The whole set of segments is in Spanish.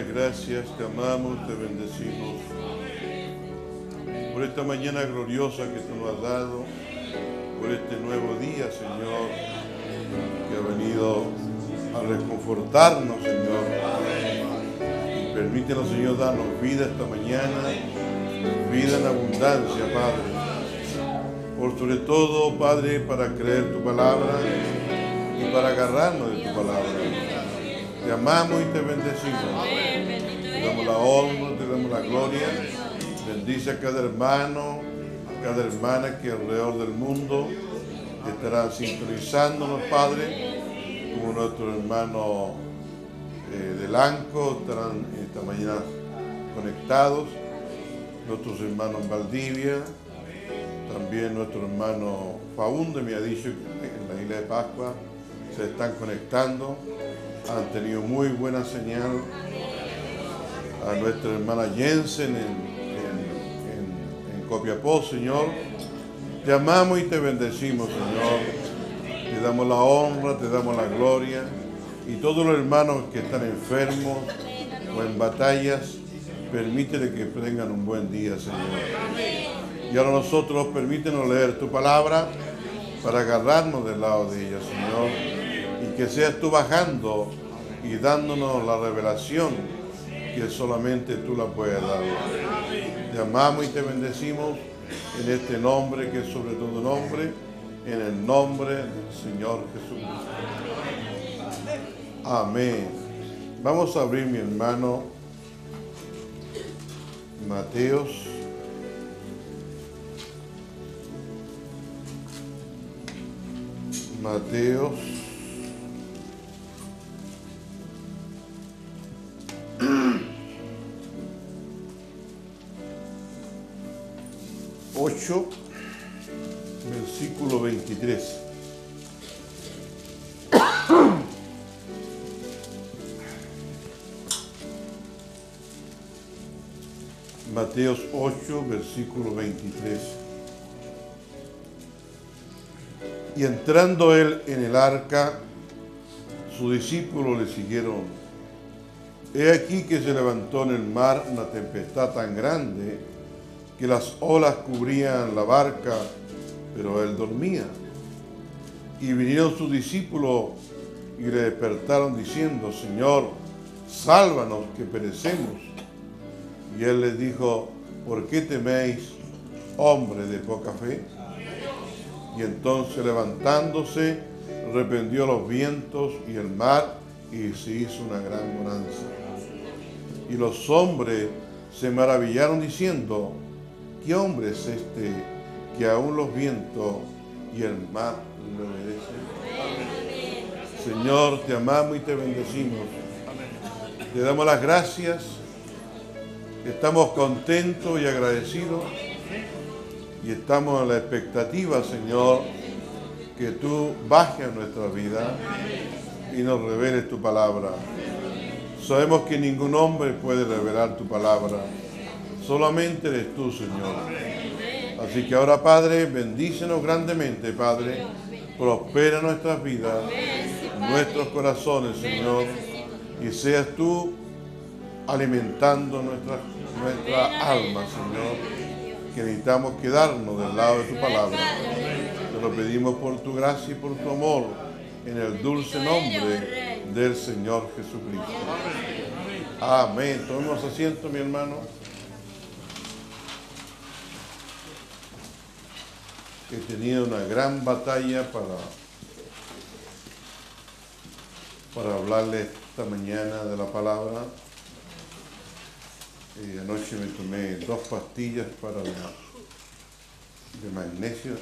las gracias, te amamos, te bendecimos por esta mañana gloriosa que tú nos has dado, por este nuevo día, Señor, que ha venido a reconfortarnos, Señor. Y permítenos, Señor, darnos vida esta mañana, vida en abundancia, Padre. Por sobre todo, Padre, para creer tu palabra y para agarrarnos de tu palabra. Te amamos y te bendecimos. Te damos la honra, te damos la gloria. Bendice a cada hermano, a cada hermana que alrededor del mundo estará sintonizándonos, Padre, como nuestro hermano de Lanco, estarán esta mañana conectados, nuestros hermanos en Valdivia, también nuestro hermano Faúndez me ha dicho que en la isla de Pascua se están conectando. Han tenido muy buena señal. A nuestra hermana Jensen en Copiapó, Señor. Te amamos y te bendecimos, Señor. Te damos la honra, te damos la gloria. Y todos los hermanos que están enfermos o en batallas, permítele que tengan un buen día, Señor. Y ahora nosotros, permítenos leer tu palabra para agarrarnos del lado de ella, Señor. Y que seas tú bajando y dándonos la revelación que solamente tú la puedes dar. Te amamos y te bendecimos en este nombre que es sobre todo nombre, en el nombre del Señor Jesucristo. Amén. Vamos a abrir, mi hermano, Mateos. Mateos 8, versículo 23. Mateos 8, versículo 23. Y entrando él en el arca, sus discípulos le siguieron. He aquí que se levantó en el mar una tempestad tan grande que las olas cubrían la barca, pero él dormía. Y vinieron sus discípulos y le despertaron diciendo, Señor, sálvanos que perecemos. Y él les dijo, ¿por qué teméis, hombres de poca fe? Y entonces levantándose, reprendió los vientos y el mar, y se hizo una gran bonanza. Y los hombres se maravillaron diciendo, ¿qué hombre es este que aún los vientos y el mar le obedecen? Señor, te amamos y te bendecimos. Te damos las gracias. Estamos contentos y agradecidos. Y estamos en la expectativa, Señor, que tú bajes a nuestra vida y nos reveles tu palabra. Sabemos que ningún hombre puede revelar tu palabra. Solamente eres tú, Señor. Así que ahora, Padre, bendícenos grandemente, Padre. Prospera nuestras vidas, nuestros corazones, Señor. Y seas tú alimentando nuestra alma, Señor. Que necesitamos quedarnos del lado de tu palabra. Te lo pedimos por tu gracia y por tu amor. En el dulce nombre del Señor Jesucristo. Amén. Tomemos asiento, mi hermano. He tenido una gran batalla para hablarles esta mañana de la palabra. Anoche me tomé 2 pastillas de magnesio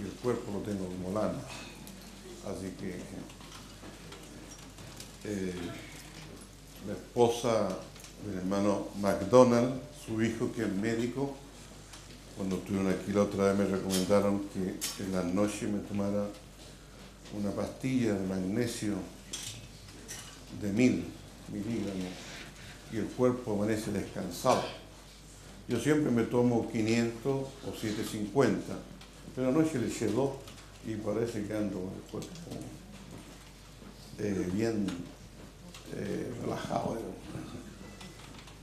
y el cuerpo lo tengo como lana. Así que la esposa del hermano McDonald, su hijo que es médico, cuando estuvieron aquí la otra vez me recomendaron que en la noche me tomara una pastilla de magnesio de 1000 miligramos y el cuerpo amanece descansado. Yo siempre me tomo 500 o 750, pero anoche le eché 2. Y parece que ando con el cuerpo bien relajado.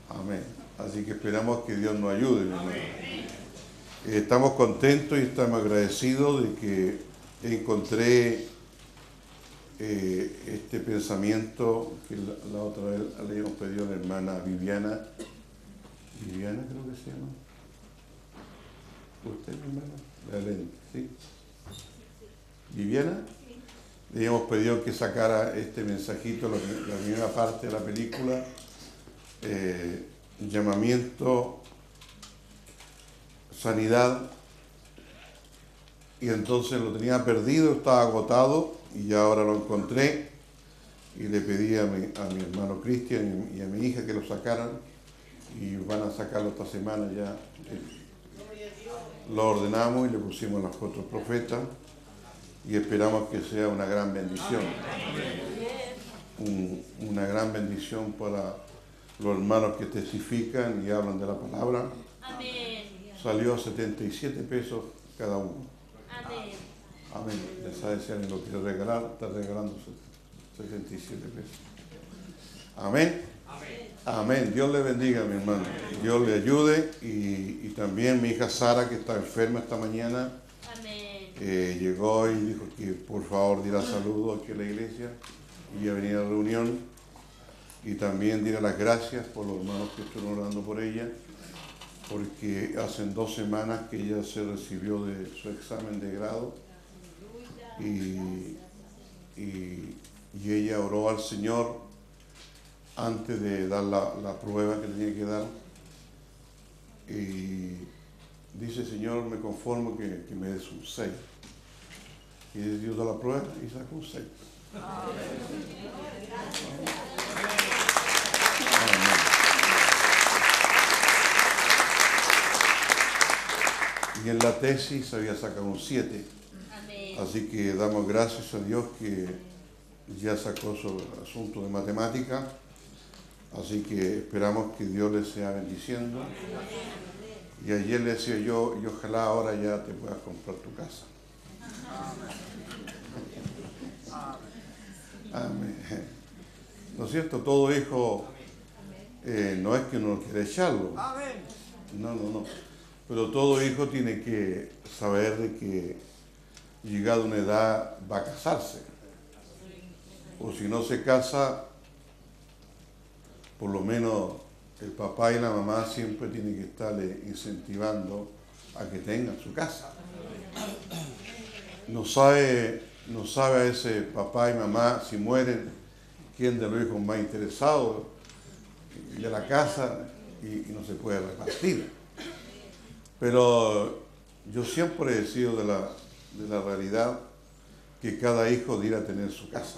Amén. Así que esperamos que Dios nos ayude, mi hermano. Estamos contentos y estamos agradecidos de que encontré este pensamiento que la otra vez le habíamos pedido a la hermana Viviana. Viviana creo que se llama. ¿Usted, mi hermana? La Elena, ¿sí? ¿Viviana? Le habíamos pedido que sacara este mensajito, la primera parte de la película, llamamiento, sanidad, y entonces lo tenía perdido, estaba agotado, y ya ahora lo encontré, y le pedí a mi hermano Cristian y a mi hija que lo sacaran, y van a sacarlo esta semana ya. Lo ordenamos y le pusimos las cuatro profetas, y esperamos que sea una gran bendición. Una gran bendición para los hermanos que testifican y hablan de la palabra. Amén. Salió a 77 pesos cada uno. Amén. Amén. Ya sabes, si alguien lo quiere regalar, está regalando 77 pesos. Amén. Amén. Amén. Dios le bendiga, mi hermano. Dios le ayude. Y también mi hija Sara, que está enferma esta mañana. Llegó y dijo que por favor dirá saludos aquí a la iglesia y a venir a la reunión, y también dirá las gracias por los hermanos que estuvieron orando por ella, porque hace 2 semanas que ella se recibió de su examen de grado, y ella oró al Señor antes de dar la prueba que tenía que dar, y dice: Señor, me conformo que me des un 6. Y Dios da la prueba y sacó un 6. Y en la tesis había sacado un 7. Así que damos gracias a Dios que ya sacó su asunto de matemática. Así que esperamos que Dios les sea bendiciendo. Y ayer le decía yo, y ojalá ahora ya te puedas comprar tu casa. Amén. ¿No es cierto? Todo hijo, no es que uno quiera echarlo. No, no, no. Pero todo hijo tiene que saber de que llegada una edad va a casarse. O si no se casa, por lo menos el papá y la mamá siempre tienen que estarle incentivando a que tengan su casa. No sabe a ese papá y mamá, si mueren, quién de los hijos más interesado de la casa, y no se puede repartir. Pero yo siempre he sido de la realidad que cada hijo dirá tener su casa.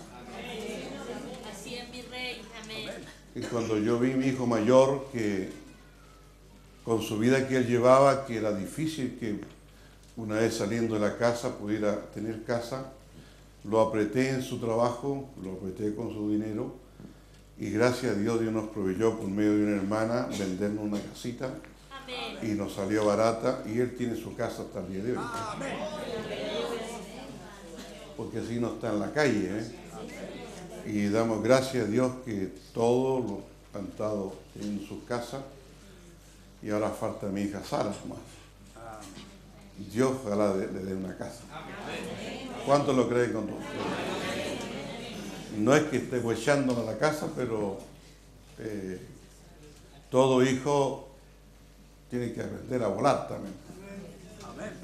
Y cuando yo vi a mi hijo mayor, que con su vida que él llevaba, que era difícil que una vez saliendo de la casa pudiera tener casa, lo apreté en su trabajo, lo apreté con su dinero, y gracias a Dios, Dios nos proveyó por medio de una hermana vendernos una casita. Amén. Y nos salió barata, y él tiene su casa hasta el día de hoy. Amén. Porque así no está en la calle, ¿eh? Y damos gracias a Dios que todos los cantados tienen sus casas, y ahora falta mi hija Sara más. Dios ojalá le dé una casa. ¿Cuántos lo creen con todos? No es que esté huechándonos la casa, pero todo hijo tiene que aprender a volar también.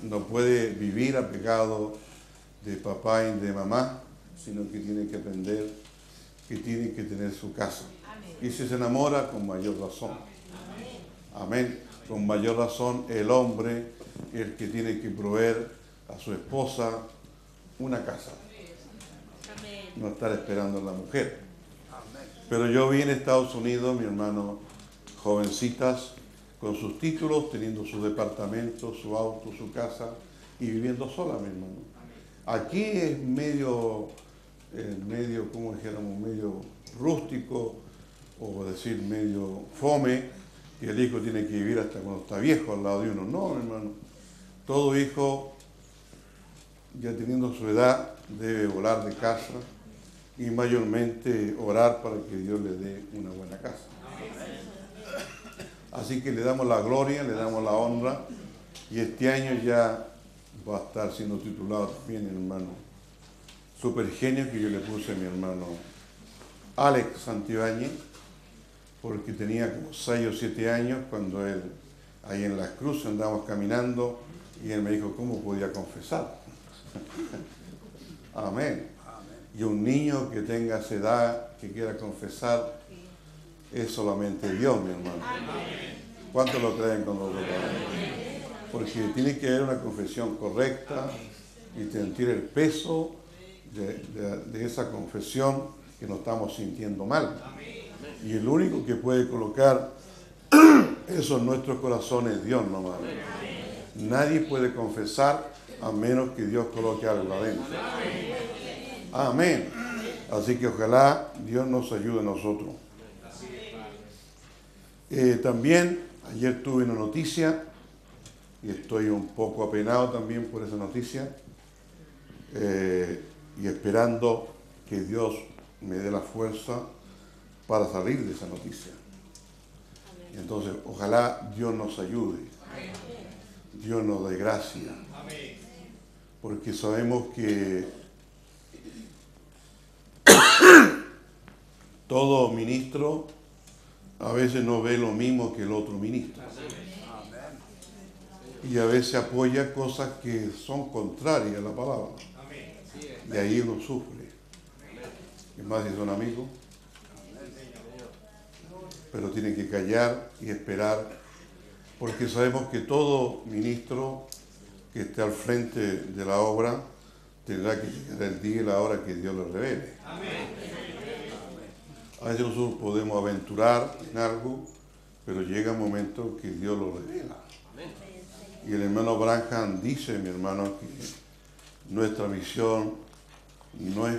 No puede vivir apegado de papá y de mamá, sino que tiene que aprender que tiene que tener su casa. Amén. Y si se enamora, con mayor razón. Amén. Amén. Con mayor razón el hombre, el que tiene que proveer a su esposa una casa. Amén. No estar esperando a la mujer. Amén. Pero yo vi en Estados Unidos, mi hermano, jovencitas con sus títulos, teniendo su departamento, su auto, su casa, y viviendo sola, mi hermano. Aquí es medio, como dijéramos, medio rústico, o decir medio fome, que el hijo tiene que vivir hasta cuando está viejo al lado de uno. No, hermano, todo hijo, ya teniendo su edad, debe volar de casa y mayormente orar para que Dios le dé una buena casa. Así que le damos la gloria, le damos la honra. Y este año ya va a estar siendo titulado también, hermano. Super genio que yo le puse a mi hermano Alex Santibáñez, porque tenía como 6 o 7 años cuando él, ahí en las cruces, andábamos caminando y él me dijo, ¿cómo podía confesar? Amén. Y un niño que tenga esa edad, que quiera confesar, es solamente Dios, mi hermano. ¿Cuántos lo creen con nosotros? Porque tiene que haber una confesión correcta y sentir el peso de esa confesión, que nos estamos sintiendo mal. Y el único que puede colocar eso en nuestros corazones es Dios, nomás. Nadie puede confesar a menos que Dios coloque algo adentro. Amén. Así que ojalá Dios nos ayude a nosotros. También ayer tuve una noticia y estoy un poco apenado también por esa noticia, y esperando que Dios me dé la fuerza para salir de esa noticia. Entonces, ojalá Dios nos ayude, Dios nos dé gracia, porque sabemos que todo ministro a veces no ve lo mismo que el otro ministro y a veces apoya cosas que son contrarias a la palabra, de ahí uno sufre. ¿Qué más si son amigos? Pero tienen que callar y esperar, porque sabemos que todo ministro que esté al frente de la obra tendrá que llegar el día y la hora que Dios lo revele. A veces nosotros podemos aventurar en algo, pero llega un momento que Dios lo revela. Y el hermano Branham dice, mi hermano, que nuestra misión no es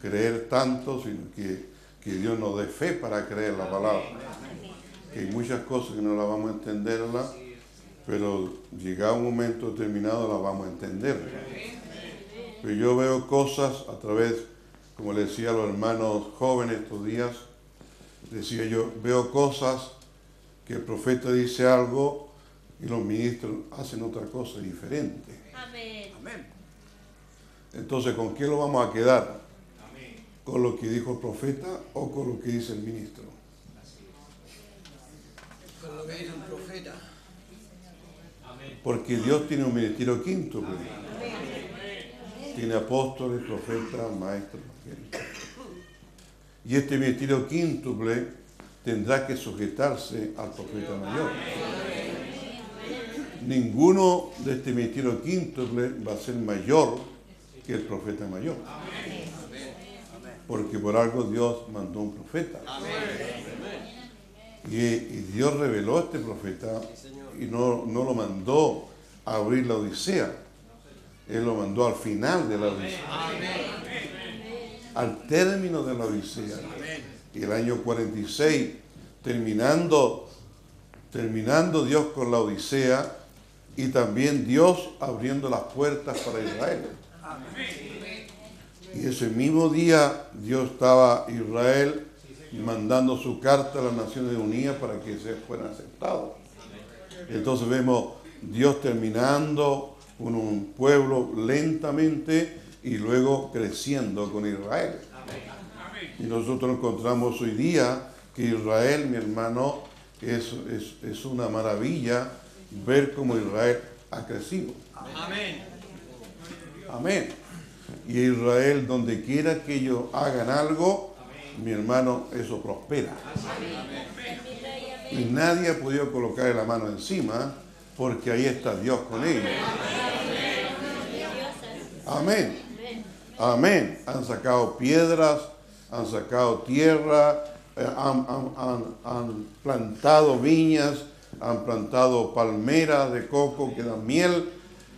creer tanto, sino que Dios nos dé fe para creer la palabra. Que hay muchas cosas que no las vamos a entenderlas, pero llegado un momento determinado las vamos a entender. Pero yo veo cosas a través, como le decía a los hermanos jóvenes estos días, decía yo, veo cosas que el profeta dice algo y los ministros hacen otra cosa diferente. Amén. Entonces, ¿con qué lo vamos a quedar? ¿Con lo que dijo el profeta o con lo que dice el ministro? Con lo que dice el profeta. Porque Dios tiene un ministerio quíntuple. Tiene apóstoles, profetas, maestros. Y este ministerio quíntuple tendrá que sujetarse al profeta mayor. Ninguno de este ministerio quíntuple va a ser mayor que el profeta mayor. Porque por algo Dios mandó un profeta. Y Dios reveló a este profeta y no lo mandó a abrir la Odisea. Él lo mandó al final de la Odisea. Al término de la Odisea. Y el año 46, terminando Dios con la Odisea y también Dios abriendo las puertas para Israel. Y ese mismo día Dios estaba a Israel mandando su carta a las Naciones Unidas para que se fueran aceptados. Entonces vemos Dios terminando con un pueblo lentamente y luego creciendo con Israel. Y nosotros encontramos hoy día que Israel, mi hermano, es una maravilla ver cómo Israel ha crecido. Amén. Y Israel, donde quiera que ellos hagan algo, mi hermano, eso prospera. Y nadie ha podido colocarle la mano encima, porque ahí está Dios con ellos. Amén. Han sacado piedras, han sacado tierra, han plantado viñas, han plantado palmeras de coco que dan miel.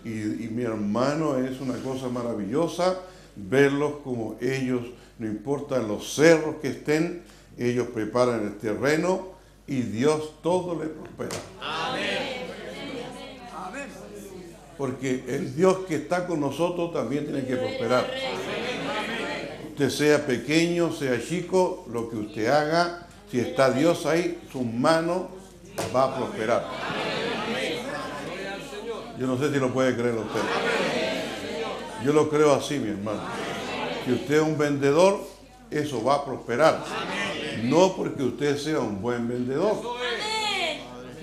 Y mi hermano, es una cosa maravillosa verlos como ellos, no importa los cerros que estén, ellos preparan el terreno y Dios todo le prospera. Amén. Porque el Dios que está con nosotros también tiene que prosperar. Usted sea pequeño, sea chico, lo que usted haga, si está Dios ahí, sus manos va a prosperar. Yo no sé si lo puede creer usted. Yo lo creo así, mi hermano. Que usted es un vendedor, eso va a prosperar. No porque usted sea un buen vendedor.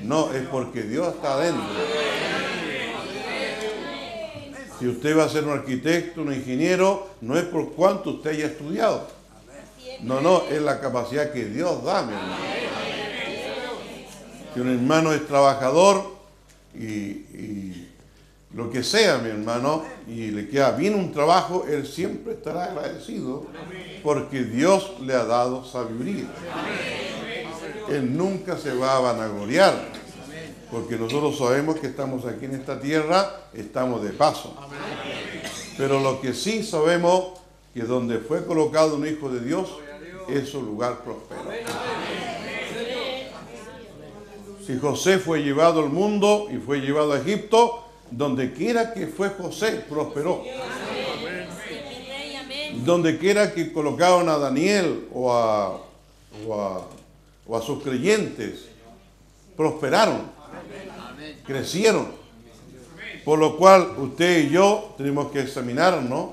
No, es porque Dios está adentro. Si usted va a ser un arquitecto, un ingeniero, no es por cuánto usted haya estudiado. No, no, es la capacidad que Dios da, mi hermano. Que un hermano es trabajador y lo que sea, mi hermano, y le queda bien un trabajo, él siempre estará agradecido porque Dios le ha dado sabiduría. Él nunca se va a vanagloriar, porque nosotros sabemos que estamos aquí en esta tierra, estamos de paso. Pero lo que sí sabemos que donde fue colocado un hijo de Dios, es un lugar próspero. Si José fue llevado al mundo y fue llevado a Egipto, donde quiera que fue José, prosperó. Donde quiera que colocaron a Daniel o a sus creyentes, prosperaron, crecieron. Por lo cual usted y yo tenemos que examinarnos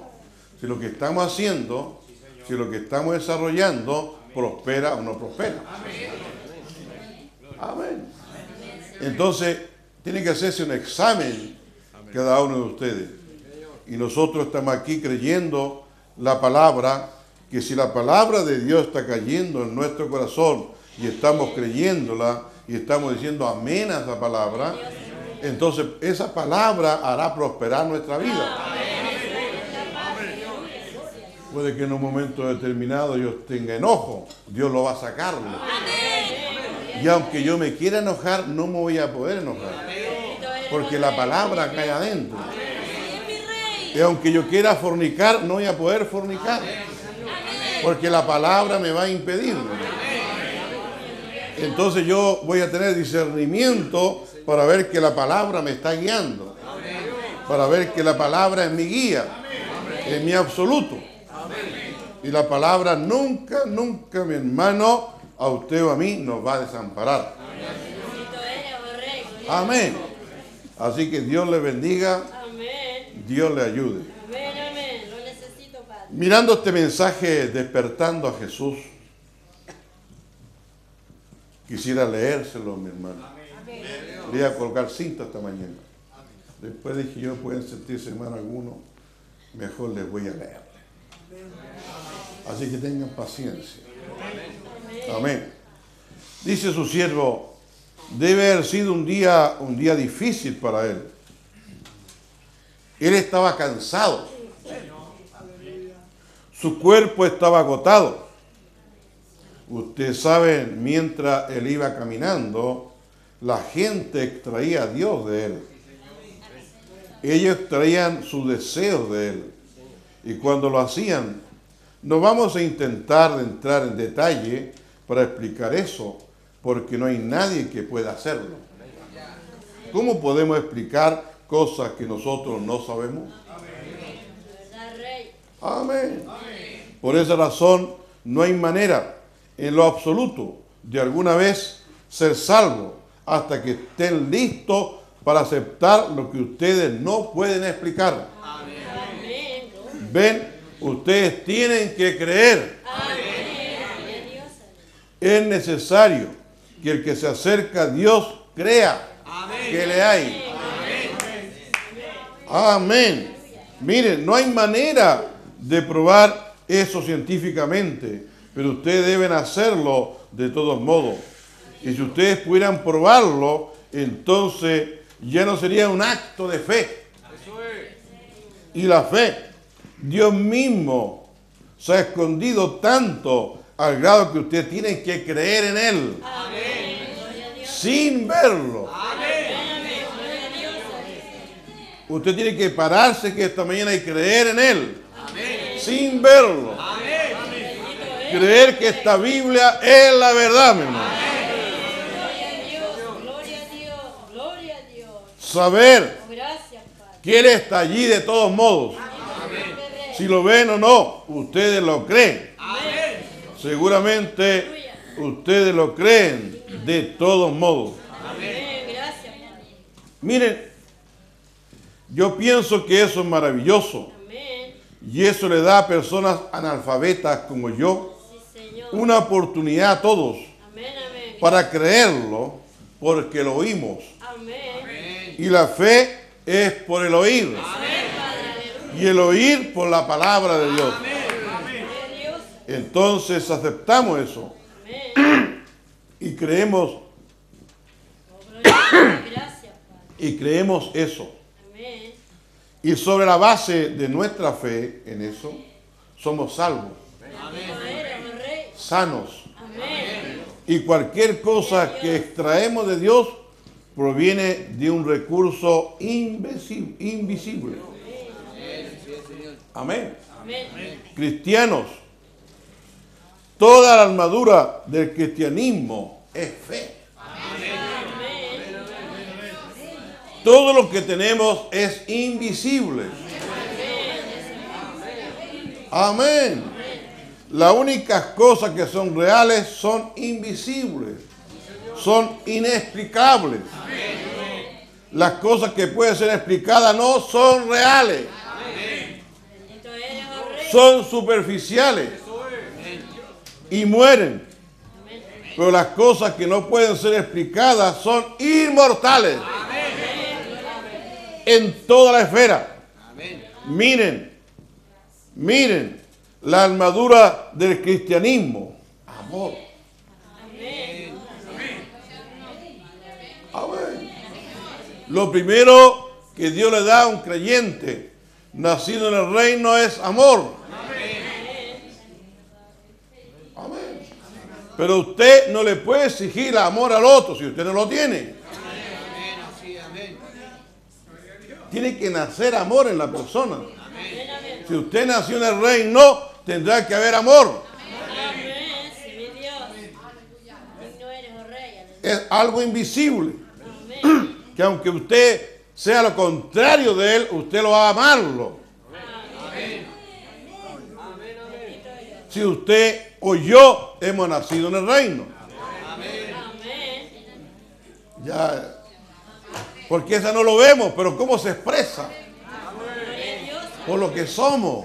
si lo que estamos haciendo, si lo que estamos desarrollando, prospera o no prospera. Amén. Entonces, tiene que hacerse un examen cada uno de ustedes. Y nosotros estamos aquí creyendo la palabra, que si la palabra de Dios está cayendo en nuestro corazón y estamos creyéndola y estamos diciendo amén a esa palabra, entonces esa palabra hará prosperar nuestra vida. Puede que en un momento determinado yo tenga enojo, Dios lo va a sacar. Y aunque yo me quiera enojar, no me voy a poder enojar, porque la palabra cae adentro. Y aunque yo quiera fornicar, no voy a poder fornicar, porque la palabra me va a impedir. Entonces yo voy a tener discernimiento para ver que la palabra me está guiando, para ver que la palabra es mi guía, es mi absoluto. Y la palabra nunca, nunca, mi hermano, a usted o a mí nos va a desamparar. Amén. Así que Dios le bendiga, Dios le ayude. Mirando este mensaje, despertando a Jesús, quisiera leérselo, mi hermano. Voy a colgar cinta esta mañana. Después de que yo pueda sentirse mal alguno, mejor les voy a leer. Así que tengan paciencia. Amén. Dice su siervo, debe haber sido un día difícil para él. Él estaba cansado. Su cuerpo estaba agotado. Ustedes saben, mientras él iba caminando, la gente extraía a Dios de él. Ellos extraían sus deseos de él. Y cuando lo hacían, no vamos a intentar entrar en detalle para explicar eso, porque no hay nadie que pueda hacerlo. ¿Cómo podemos explicar cosas que nosotros no sabemos? Amén. Por esa razón, no hay manera en lo absoluto de alguna vez ser salvo hasta que estén listos para aceptar lo que ustedes no pueden explicar. Ven, ustedes tienen que creer. Amén. Es necesario que el que se acerca a Dios crea. Amén. Que le hay. Amén. Amén. Miren, no hay manera de probar eso científicamente, pero ustedes deben hacerlo de todos modos. Y si ustedes pudieran probarlo, entonces ya no sería un acto de fe. Y la fe, Dios mismo se ha escondido tanto al grado que usted tiene que creer en él. Amén. Sin verlo. Amén. Usted tiene que pararse que esta mañana y creer en él. Amén. Sin verlo. Amén. Creer que esta Biblia es la verdad, mi hermano. Gloria a Dios, gloria a Dios. Saber que él está allí de todos modos. Si lo ven o no, ustedes lo creen. Amén. Seguramente ustedes lo creen de todos modos. Miren, yo pienso que eso es maravilloso. Amén. Y eso le da a personas analfabetas como yo, sí, señor, una oportunidad a todos, amén, amén, para creerlo, porque lo oímos. Amén. Y la fe es por el oír. Amén. Y el oír por la palabra de Dios. Amén. Entonces aceptamos eso. Amén. Y creemos. Y creemos eso. Amén. Y sobre la base de nuestra fe en eso, somos salvos. Amén. Sanos. Amén. Y cualquier cosa que extraemos de Dios proviene de un recurso invisible. Amén. Amén. Cristianos, toda la armadura del cristianismo es fe. Todo lo que tenemos es invisible. Amén. Las únicas cosas que son reales son invisibles. Son inexplicables. Las cosas que pueden ser explicadas no son reales. Son superficiales. Y mueren. Pero las cosas que no pueden ser explicadas son inmortales. En toda la esfera. Amén. Miren la armadura del cristianismo. Amor. Amén. Amén. Lo primero que Dios le da a un creyente nacido en el reino es amor. Amén. Pero usted no le puede exigir amor al otro si usted no lo tiene. Tiene que nacer amor en la persona. Amén. Si usted nació en el reino, tendrá que haber amor. Amén. Es algo invisible. Amén. Que aunque usted sea lo contrario de él, usted lo va a amarlo. Amén. Amén. Si usted o yo hemos nacido en el reino. Amén. Ya. Porque esa no lo vemos, pero ¿cómo se expresa? Por lo que somos.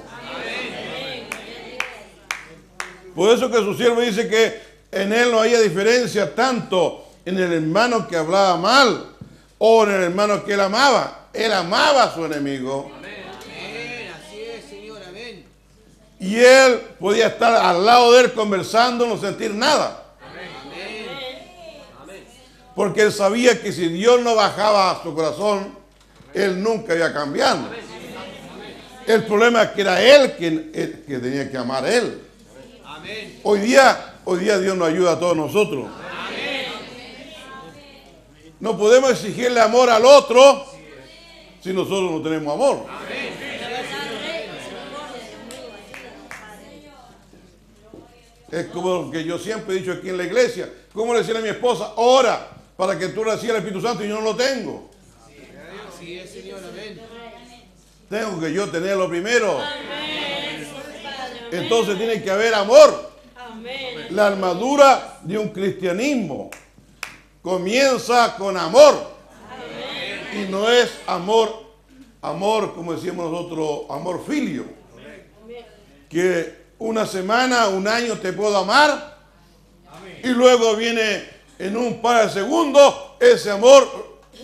Por eso que su siervo dice que en él no había diferencia tanto en el hermano que hablaba mal o en el hermano que él amaba. Él amaba a su enemigo. Y él podía estar al lado de él conversando, no sentir nada. Porque él sabía que si Dios no bajaba a su corazón, él nunca iba cambiando. El problema es que era él que tenía que amar a él. Hoy día Dios nos ayuda a todos nosotros. No podemos exigirle amor al otro si nosotros no tenemos amor. Es como lo que yo siempre he dicho aquí en la iglesia. ¿Cómo le decía a mi esposa? Ora para que tú recibas el Espíritu Santo y yo no lo tengo. Así es, Señor. Amén. Tengo que yo tenerlo primero. Amén. Entonces tiene que haber amor. Amén. La armadura de un cristianismo comienza con amor. Amén. Y no es amor, como decíamos nosotros, amor filio. Amén. Que una semana, un año te puedo amar. Y luego viene en un par de segundos, ese amor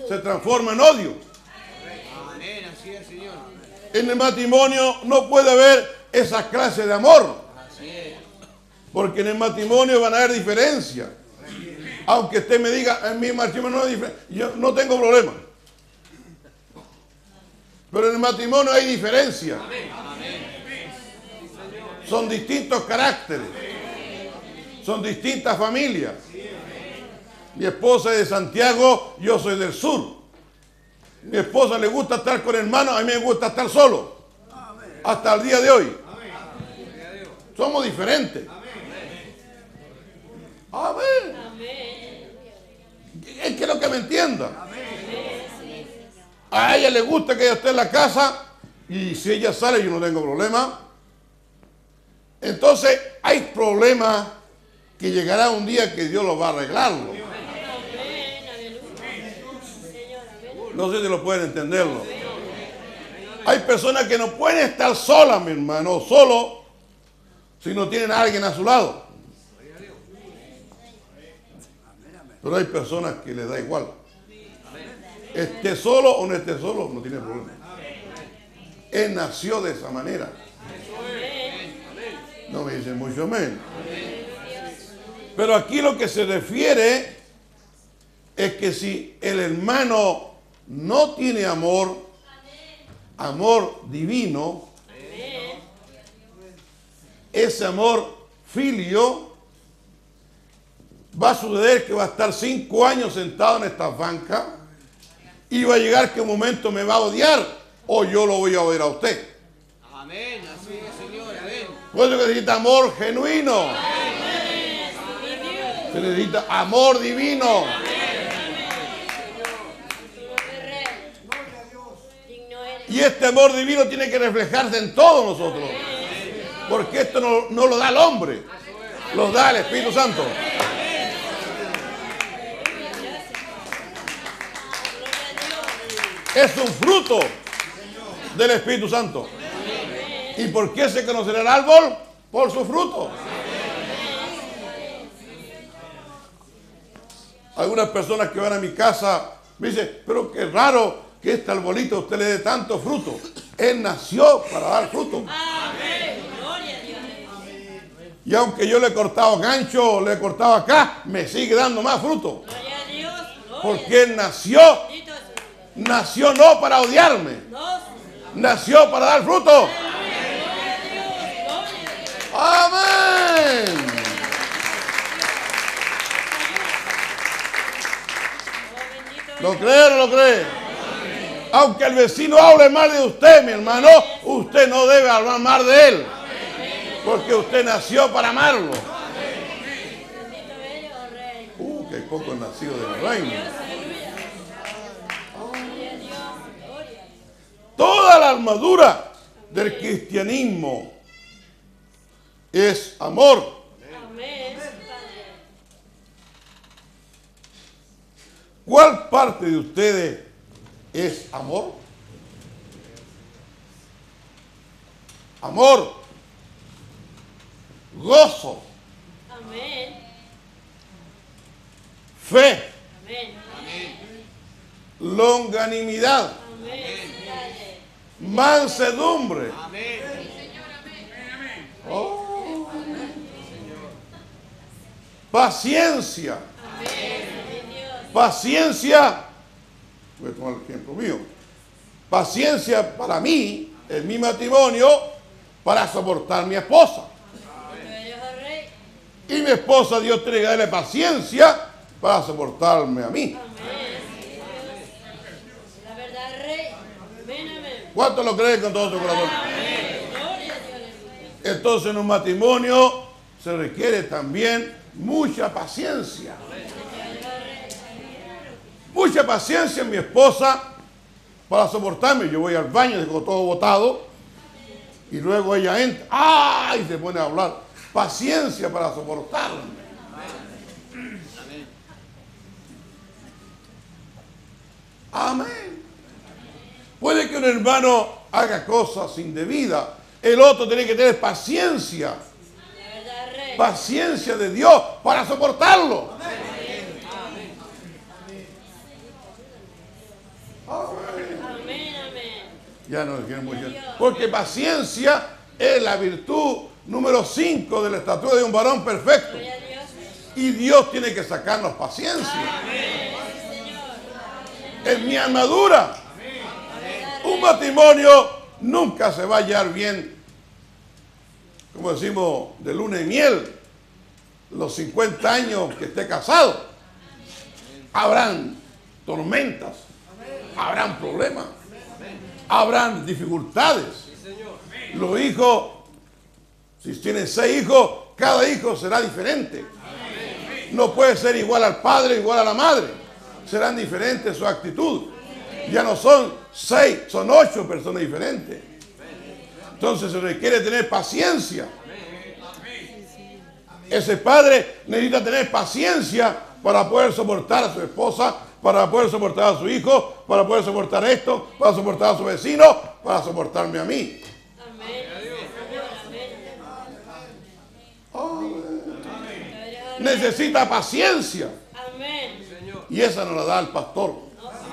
se transforma en odio. Amén, así es, Señor. En el matrimonio no puede haber esa clase de amor. Porque en el matrimonio van a haber diferencias. Aunque usted me diga, en mi matrimonio no hay diferencia, yo no tengo problema. Pero en el matrimonio hay diferencia. Son distintos caracteres. Son distintas familias. Mi esposa es de Santiago, yo soy del sur. Mi esposa le gusta estar con hermanos, a mí me gusta estar solo. Hasta el día de hoy. Somos diferentes. Amén. Es que lo que me entienda. A ella le gusta que ella esté en la casa y si ella sale yo no tengo problema. Entonces hay problemas que llegará un día que Dios los va a arreglarlo. No sé si lo pueden entenderlo. Hay personas que no pueden estar solas, mi hermano, solo, si no tienen a alguien a su lado. Pero hay personas que les da igual. Esté solo o no esté solo, no tiene problema. Él nació de esa manera. No me dicen mucho menos. Pero aquí lo que se refiere es que si el hermano no tiene amor, amor divino, ese amor filio, va a suceder que va a estar 5 años sentado en esta banca y va a llegar que un momento me va a odiar o yo lo voy a odiar a usted. Amén, así es, Señor, amén. Por eso que necesita amor genuino. Amén. Se necesita amor divino. Amén. Y este amor divino tiene que reflejarse en todos nosotros. Porque esto no lo da el hombre, lo da el Espíritu Santo. Es un fruto del Espíritu Santo. ¿Y por qué se conocerá el árbol? Por su fruto. Algunas personas que van a mi casa me dicen, pero qué raro que este arbolito usted le dé tanto fruto. Él nació para dar fruto. Y aunque yo le he cortado gancho, le he cortado acá, me sigue dando más fruto. Porque él nació no para odiarme, nació para dar fruto. Amén. ¿Lo cree o no lo cree? Aunque el vecino hable mal de usted, mi hermano, usted no debe hablar mal de él. Porque usted nació para amarlo. Qué poco nacido del reino. Toda la armadura del cristianismo es amor. ¿Cuál parte de ustedes es amor? Amor, gozo, amén, fe, amén, longanimidad, amén, mansedumbre, amén. Oh. Paciencia, amén. Paciencia. Voy a tomar el ejemplo mío. Paciencia para mí, en mi matrimonio, para soportar a mi esposa. Amén. Y mi esposa, Dios tiene que darle paciencia para soportarme a mí. ¿Cuántos lo creen con todo su corazón? Entonces, en un matrimonio se requiere también mucha paciencia. Mucha paciencia en mi esposa para soportarme. Yo voy al baño, dejo todo botado y luego ella entra. ¡Ay! Se pone a hablar. Paciencia para soportarme. Amén. Puede que un hermano haga cosas indebidas. El otro tiene que tener paciencia. Paciencia de Dios para soportarlo. Ya no dijeron mucho. Porque paciencia es la virtud número 5 de la estatura de un varón perfecto. Y Dios tiene que sacarnos paciencia. Es mi armadura. Un matrimonio nunca se va a hallar bien, como decimos, de luna y miel. Los 50 años que esté casado, habrán tormentas, habrán problemas, habrán dificultades. Los hijos, si tienen 6 hijos, cada hijo será diferente. No puede ser igual al padre, igual a la madre. Serán diferentes su actitud. Ya no son 6, son 8 personas diferentes. Entonces se requiere tener paciencia. Ese padre necesita tener paciencia para poder soportar a su esposa para poder soportar a su hijo, para poder soportar esto, para soportar a su vecino, para soportarme a mí. Necesita paciencia. Amén. Y esa no la da el pastor.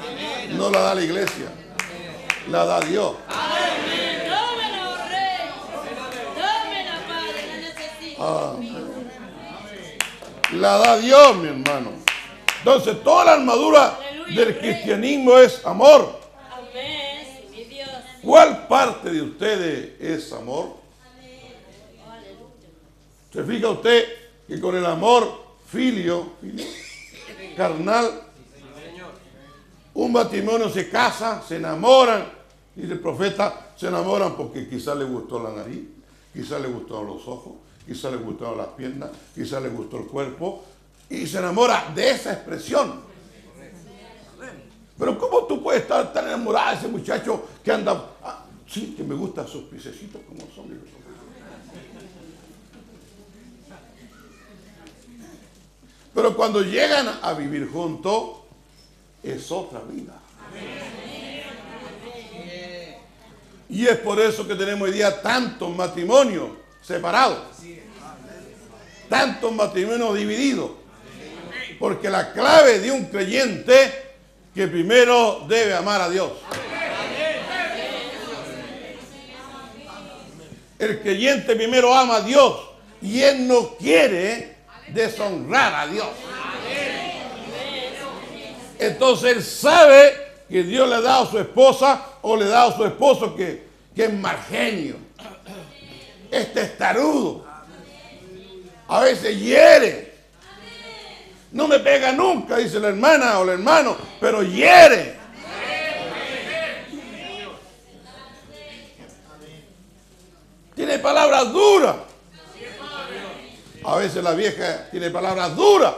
Amén. No la da la iglesia. Amén. La da Dios. Amén. Tómela, Rey. Tómela, Padre. La necesito. Amén. La da Dios, mi hermano. Entonces, toda la armadura del cristianismo es amor. Amén. Mi Dios. ¿Cuál parte de ustedes es amor? ¿Se fija usted que con el amor filio carnal, un matrimonio se casa, se enamoran, y el profeta se enamoran porque quizás le gustó la nariz, quizás le gustaron los ojos, quizás le gustaron las piernas, quizás le gustó el cuerpo, y se enamora de esa expresión? Pero ¿cómo tú puedes estar tan enamorada de ese muchacho que anda? Ah, sí, que me gustan sus piececitos como son los ojos. Pero cuando llegan a vivir juntos, es otra vida. Amén. Y es por eso que tenemos hoy día tantos matrimonios separados. Tantos matrimonios divididos. Porque la clave de un creyente que primero debe amar a Dios. El creyente primero ama a Dios y él no quiere deshonrar a Dios. Entonces él sabe que Dios le ha dado a su esposa o le ha dado a su esposo que es mal genio, es testarudo, a veces hiere, no me pega nunca, dice la hermana o el hermano, pero hiere. Tiene palabras duras. A veces la vieja tiene palabras duras.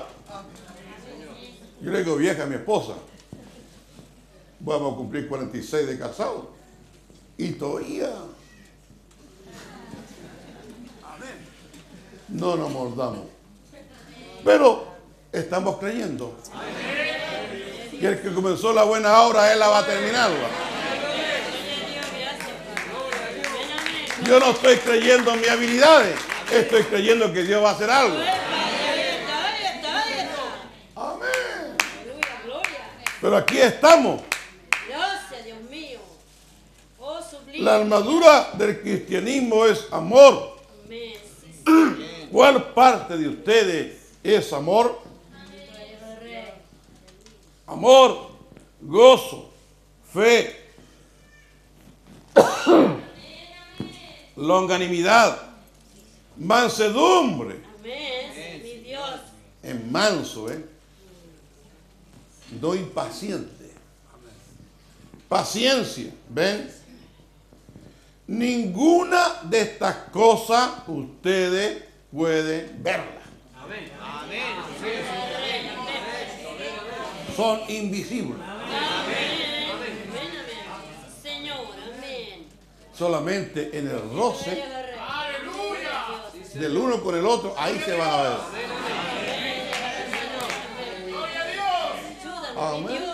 Yo le digo vieja a mi esposa. Vamos a cumplir 46 de casado. Y todavía. No nos mordamos. Pero estamos creyendo. Y el que comenzó la buena obra, él la va a terminarla. Yo no estoy creyendo en mis habilidades. Estoy creyendo que Dios va a hacer algo. Amén. Pero aquí estamos. Gracias, Dios mío. La armadura del cristianismo es amor. ¿Cuál parte de ustedes es amor? Amor, gozo, fe, longanimidad, mansedumbre. Amén. Mi Dios. Es manso, ¿eh? No impaciente. Paciencia, ¿ven? Ninguna de estas cosas ustedes pueden verla. Amén. Son invisibles. Amén. Señor, amén. Solamente en el roce del uno con el otro, ahí se van a ver. Amén.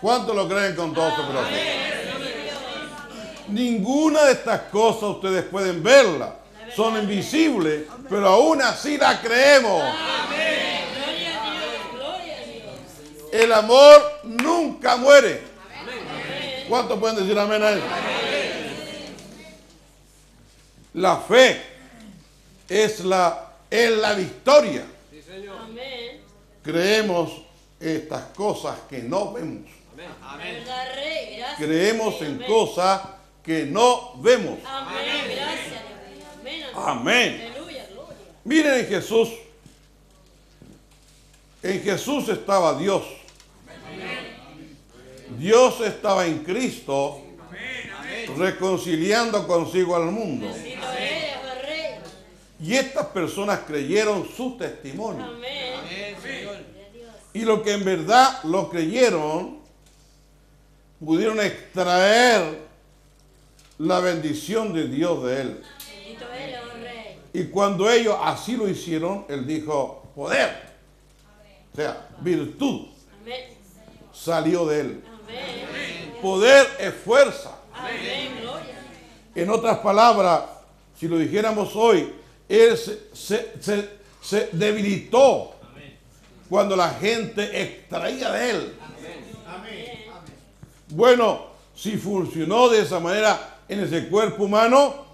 ¿Cuántos lo creen con todos sus brazos? Ninguna de estas cosas ustedes pueden verla. Son invisibles, pero aún así la creemos. El amor nunca muere. ¿Cuántos pueden decir amén a eso? La fe es la victoria. Sí, Señor. Amén. Creemos estas cosas que no vemos. Amén. Amén. Creemos en amén. Cosas que no vemos. Amén. Gracias. Amén. Amén. Aleluya, gloria. Miren en Jesús. En Jesús estaba Dios. Amén. Dios estaba en Cristo. Reconciliando consigo al mundo. Y estas personas creyeron su testimonio. Y lo que en verdad lo creyeron, pudieron extraer la bendición de Dios de él. Y cuando ellos así lo hicieron, él dijo: poder, O sea, virtud salió de él. Poder es fuerza. En otras palabras, si lo dijéramos hoy, él se debilitó cuando la gente extraía de él. Bueno, si funcionó de esa manera en ese cuerpo humano,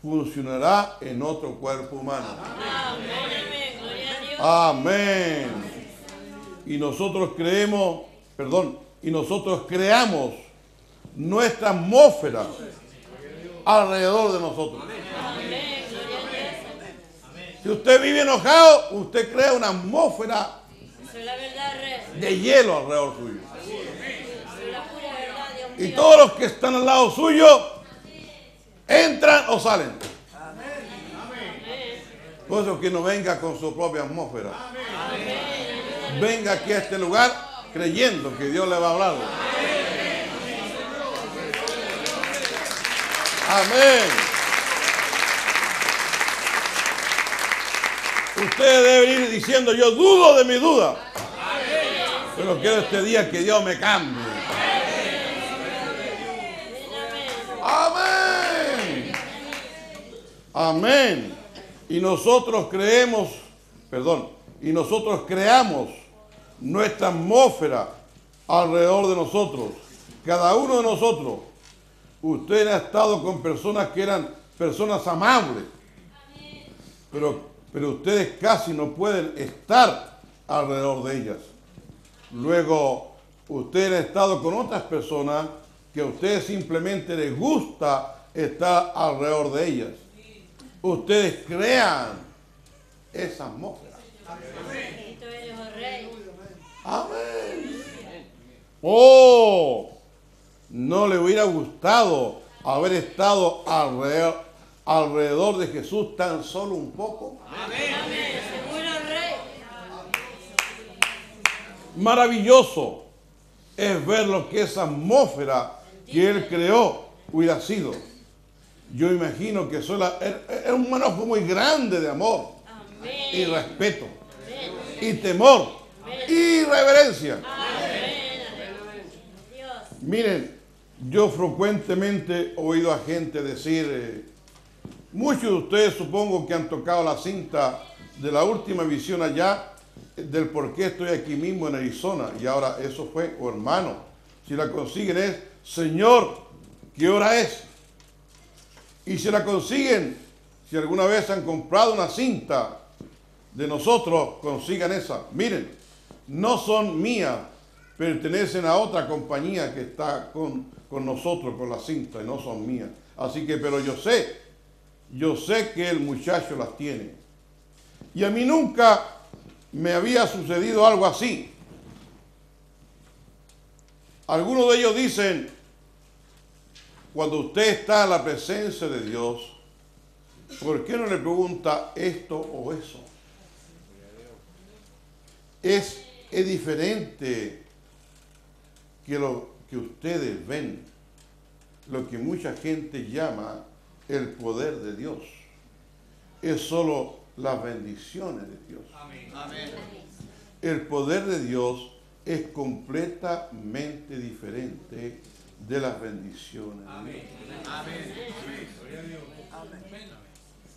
funcionará en otro cuerpo humano. Amén. Y nosotros creamos nuestra atmósfera alrededor de nosotros. Si usted vive enojado, usted crea una atmósfera de hielo alrededor suyo. Y todos los que están al lado suyo entran o salen. Por eso que no venga con su propia atmósfera. Venga aquí a este lugar creyendo que Dios le va a hablar. Amén. Ustedes deben ir diciendo: yo dudo de mi duda, pero quiero este día que Dios me cambie. Amén. Amén. Y nosotros creamos nuestra atmósfera alrededor de nosotros. Cada uno de nosotros. Usted ha estado con personas que eran personas amables, pero ustedes casi no pueden estar alrededor de ellas. Luego, usted ha estado con otras personas que a ustedes simplemente les gusta estar alrededor de ellas. Ustedes crean esa atmósfera. Amén. Amén. Oh, no le hubiera gustado haber estado alrededor de Jesús tan solo un poco. Amén. Maravilloso es ver lo que esa atmósfera que él creó hubiera sido. Yo imagino que era un manojo muy grande de amor. Amén. Y respeto. Amén. Y temor. Amén. Y reverencia. Amén. Miren, yo frecuentemente he oído a gente decir, muchos de ustedes supongo que han tocado la cinta de la última visión allá, del por qué estoy aquí mismo en Arizona. Y ahora eso fue, oh, hermano, si la consiguen es: Señor, ¿qué hora es? Y si la consiguen, si alguna vez han comprado una cinta de nosotros, consigan esa. Miren, no son mías, pertenecen a otra compañía que está con nosotros, con la cinta, y no son mías. Así que, pero yo sé que el muchacho las tiene. Y a mí nunca me había sucedido algo así. Algunos de ellos dicen, cuando usted está en la presencia de Dios, ¿por qué no le pregunta esto o eso? Es diferente que lo que ustedes ven, lo que mucha gente llama el poder de Dios. Es solo las bendiciones de Dios. Amén. El poder de Dios es completamente diferente de las bendiciones. Amén.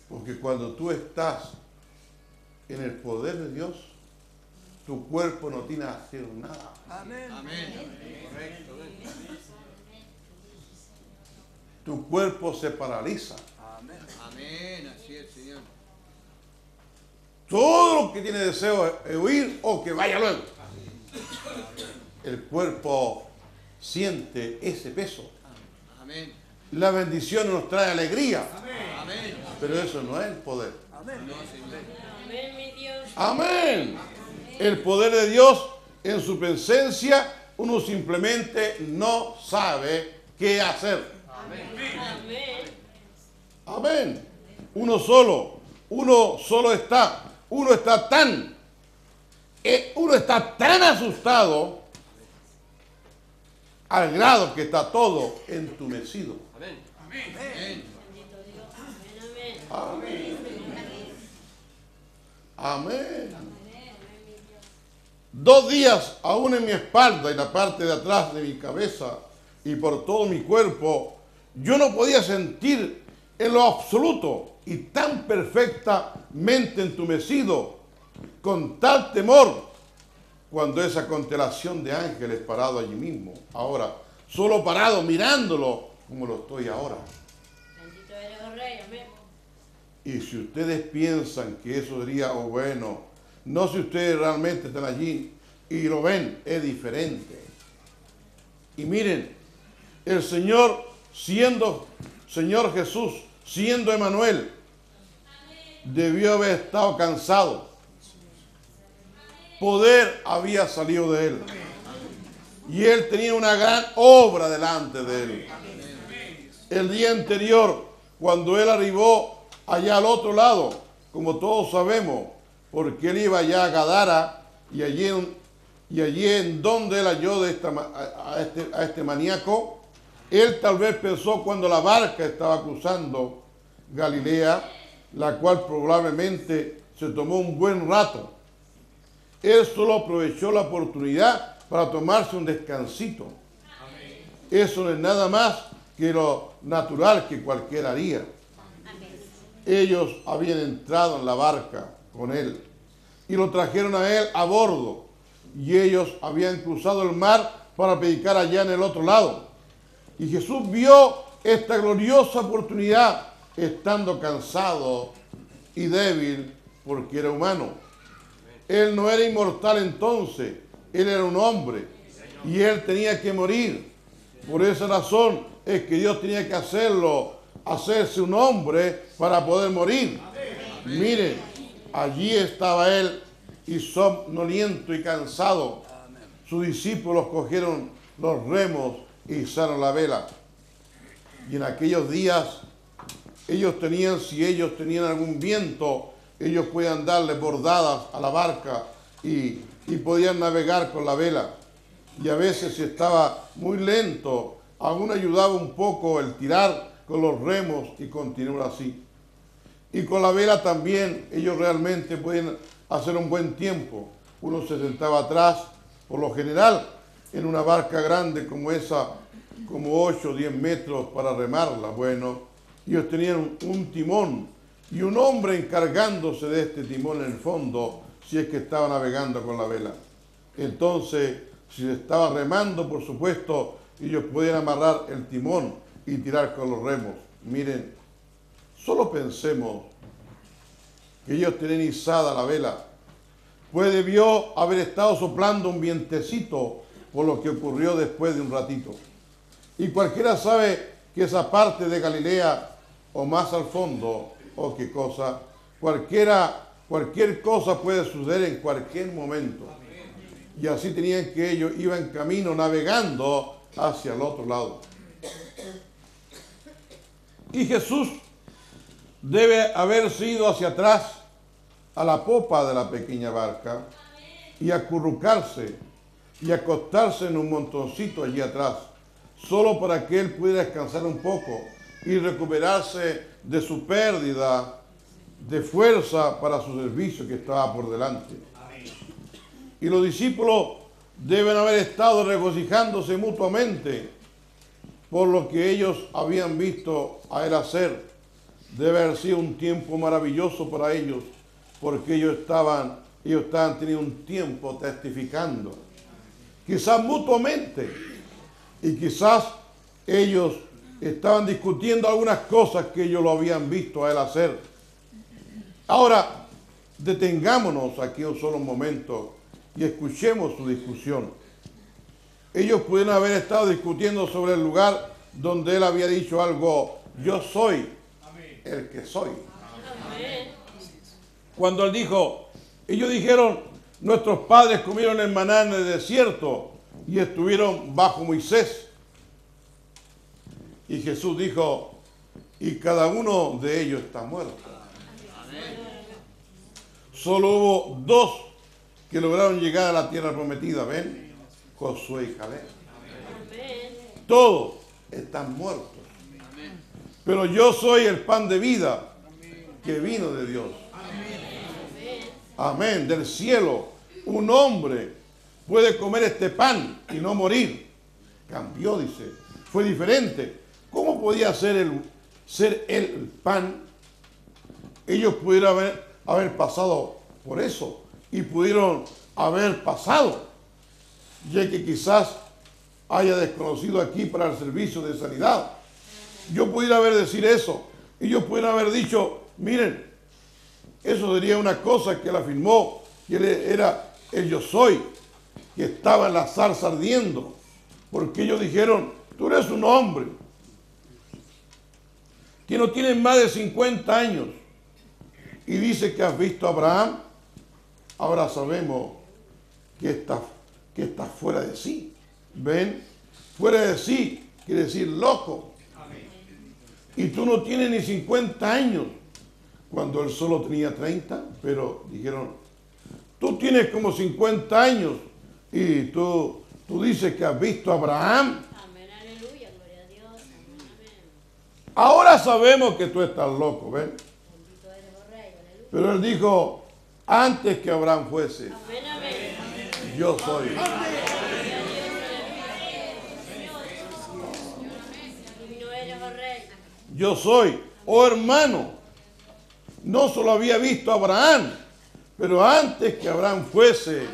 Porque cuando tú estás en el poder de Dios, tu cuerpo no tiene que hacer nada. Amén. Tu cuerpo se paraliza. Amén. Así es, Señor. Todo lo que tiene deseo de huir o que vaya luego. El cuerpo siente ese peso. Amén. La bendición nos trae alegría. Amén. Pero eso no es el poder. Amén. Amén. El poder de Dios en su presencia, uno simplemente no sabe qué hacer. Amén. Amén. Uno solo está. Uno está tan asustado al grado que está todo entumecido. Amén. Amén. Amén. Amén. 2 días aún en mi espalda y la parte de atrás de mi cabeza y por todo mi cuerpo, yo no podía sentir en lo absoluto y tan perfectamente entumecido con tal temor cuando esa constelación de ángeles parado allí mismo, ahora, solo parado mirándolo como lo estoy ahora. Bendito eres, oh Rey, amén. Y si ustedes piensan que eso sería o bueno, no, si ustedes realmente están allí y lo ven, es diferente. Y miren, el Señor siendo Señor Jesús, siendo Emanuel, debió haber estado cansado. Poder había salido de él. Y él tenía una gran obra delante de él. El día anterior, cuando él arribó allá al otro lado, como todos sabemos, porque él iba allá a Gadara y allí en donde él halló de a este maníaco, él tal vez pensó cuando la barca estaba cruzando Galilea, la cual probablemente se tomó un buen rato. Él solo aprovechó la oportunidad para tomarse un descansito. Amén. Eso no es nada más que lo natural que cualquiera haría. Amén. Ellos habían entrado en la barca con él y lo trajeron a él a bordo, y ellos habían cruzado el mar para predicar allá en el otro lado. Y Jesús vio esta gloriosa oportunidad estando cansado y débil porque era humano. Él no era inmortal entonces, él era un hombre y él tenía que morir. Por esa razón es que Dios tenía que hacerse un hombre para poder morir. Miren, allí estaba él y somnoliento y cansado. Sus discípulos cogieron los remos y izaron la vela. Y en aquellos días si ellos tenían algún viento, ellos podían darle bordadas a la barca y podían navegar con la vela. Y a veces, si estaba muy lento, aún ayudaba un poco el tirar con los remos y continuar así. Y con la vela también ellos realmente podían hacer un buen tiempo. Uno se sentaba atrás, por lo general, en una barca grande como esa, como 8 o 10 metros para remarla. Bueno, ellos tenían un timón y un hombre encargándose de este timón en el fondo, si es que estaba navegando con la vela. Entonces, si se estaba remando, por supuesto, ellos podían amarrar el timón y tirar con los remos. Miren, solo pensemos que ellos tenían izada la vela, pues debió haber estado soplando un vientecito, por lo que ocurrió después de un ratito. Y cualquiera sabe que esa parte de Galilea, o más al fondo, oh, qué cosa, cualquier cosa puede suceder en cualquier momento. Y así tenían que ellos iban camino navegando hacia el otro lado. Y Jesús debe haberse ido hacia atrás a la popa de la pequeña barca y acurrucarse y acostarse en un montoncito allí atrás, solo para que él pudiera descansar un poco y recuperarse de su pérdida de fuerza para su servicio que estaba por delante. Y los discípulos deben haber estado regocijándose mutuamente por lo que ellos habían visto a él hacer. Debe haber sido un tiempo maravilloso para ellos, porque ellos estaban teniendo un tiempo testificando, quizás mutuamente, y quizás ellos estaban discutiendo algunas cosas que ellos lo habían visto a él hacer. Ahora, detengámonos aquí un solo momento y escuchemos su discusión. Ellos pudieron haber estado discutiendo sobre el lugar donde él había dicho algo: yo soy el que soy. Cuando él dijo, ellos dijeron: nuestros padres comieron el maná en el desierto y estuvieron bajo Moisés. Y Jesús dijo: y cada uno de ellos está muerto. Amén. Solo hubo 2 que lograron llegar a la tierra prometida, ¿ven? Josué y Caleb. Amén. Todos están muertos. Amén. Pero yo soy el pan de vida que vino de Dios. Amén. Amén. Del cielo, un hombre puede comer este pan y no morir. Cambió, dice, fue diferente. ¿Cómo podía ser el pan? Ellos pudieron haber pasado por eso y pudieron haber pasado, ya que quizás haya desconocido aquí para el servicio de sanidad. Yo pudiera haber decir eso, ellos pudieron haber dicho, miren, eso sería una cosa que él afirmó, que él era el yo soy, que estaba en la zarza ardiendo, porque ellos dijeron, tú eres un hombre que no tiene más de 50 años y dice que has visto a Abraham. Ahora sabemos que está fuera de sí. ¿Ven? Fuera de sí quiere decir loco. Y tú no tienes ni 50 años, cuando él solo tenía 30, pero dijeron, tú tienes como 50 años y tú dices que has visto a Abraham. Amén, aleluya, gloria a Dios. Amén. Ahora sabemos que tú estás loco, ¿ven? Bendito eres, oh Rey, aleluya. Pero él dijo, antes que Abraham fuese, amén, amén, yo soy. Amén. Yo soy, oh hermano, no solo había visto a Abraham, pero antes que Abraham fuese,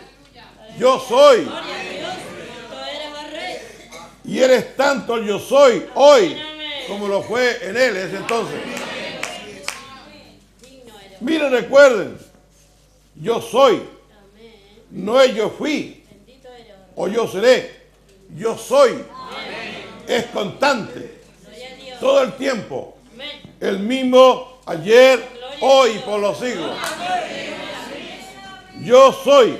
yo soy. Y eres tanto el yo soy hoy como lo fue en él, ese entonces. Miren, recuerden, yo soy, no es yo fui o yo seré, yo soy, es constante. Todo el tiempo, el mismo ayer, hoy, por los siglos. Yo soy.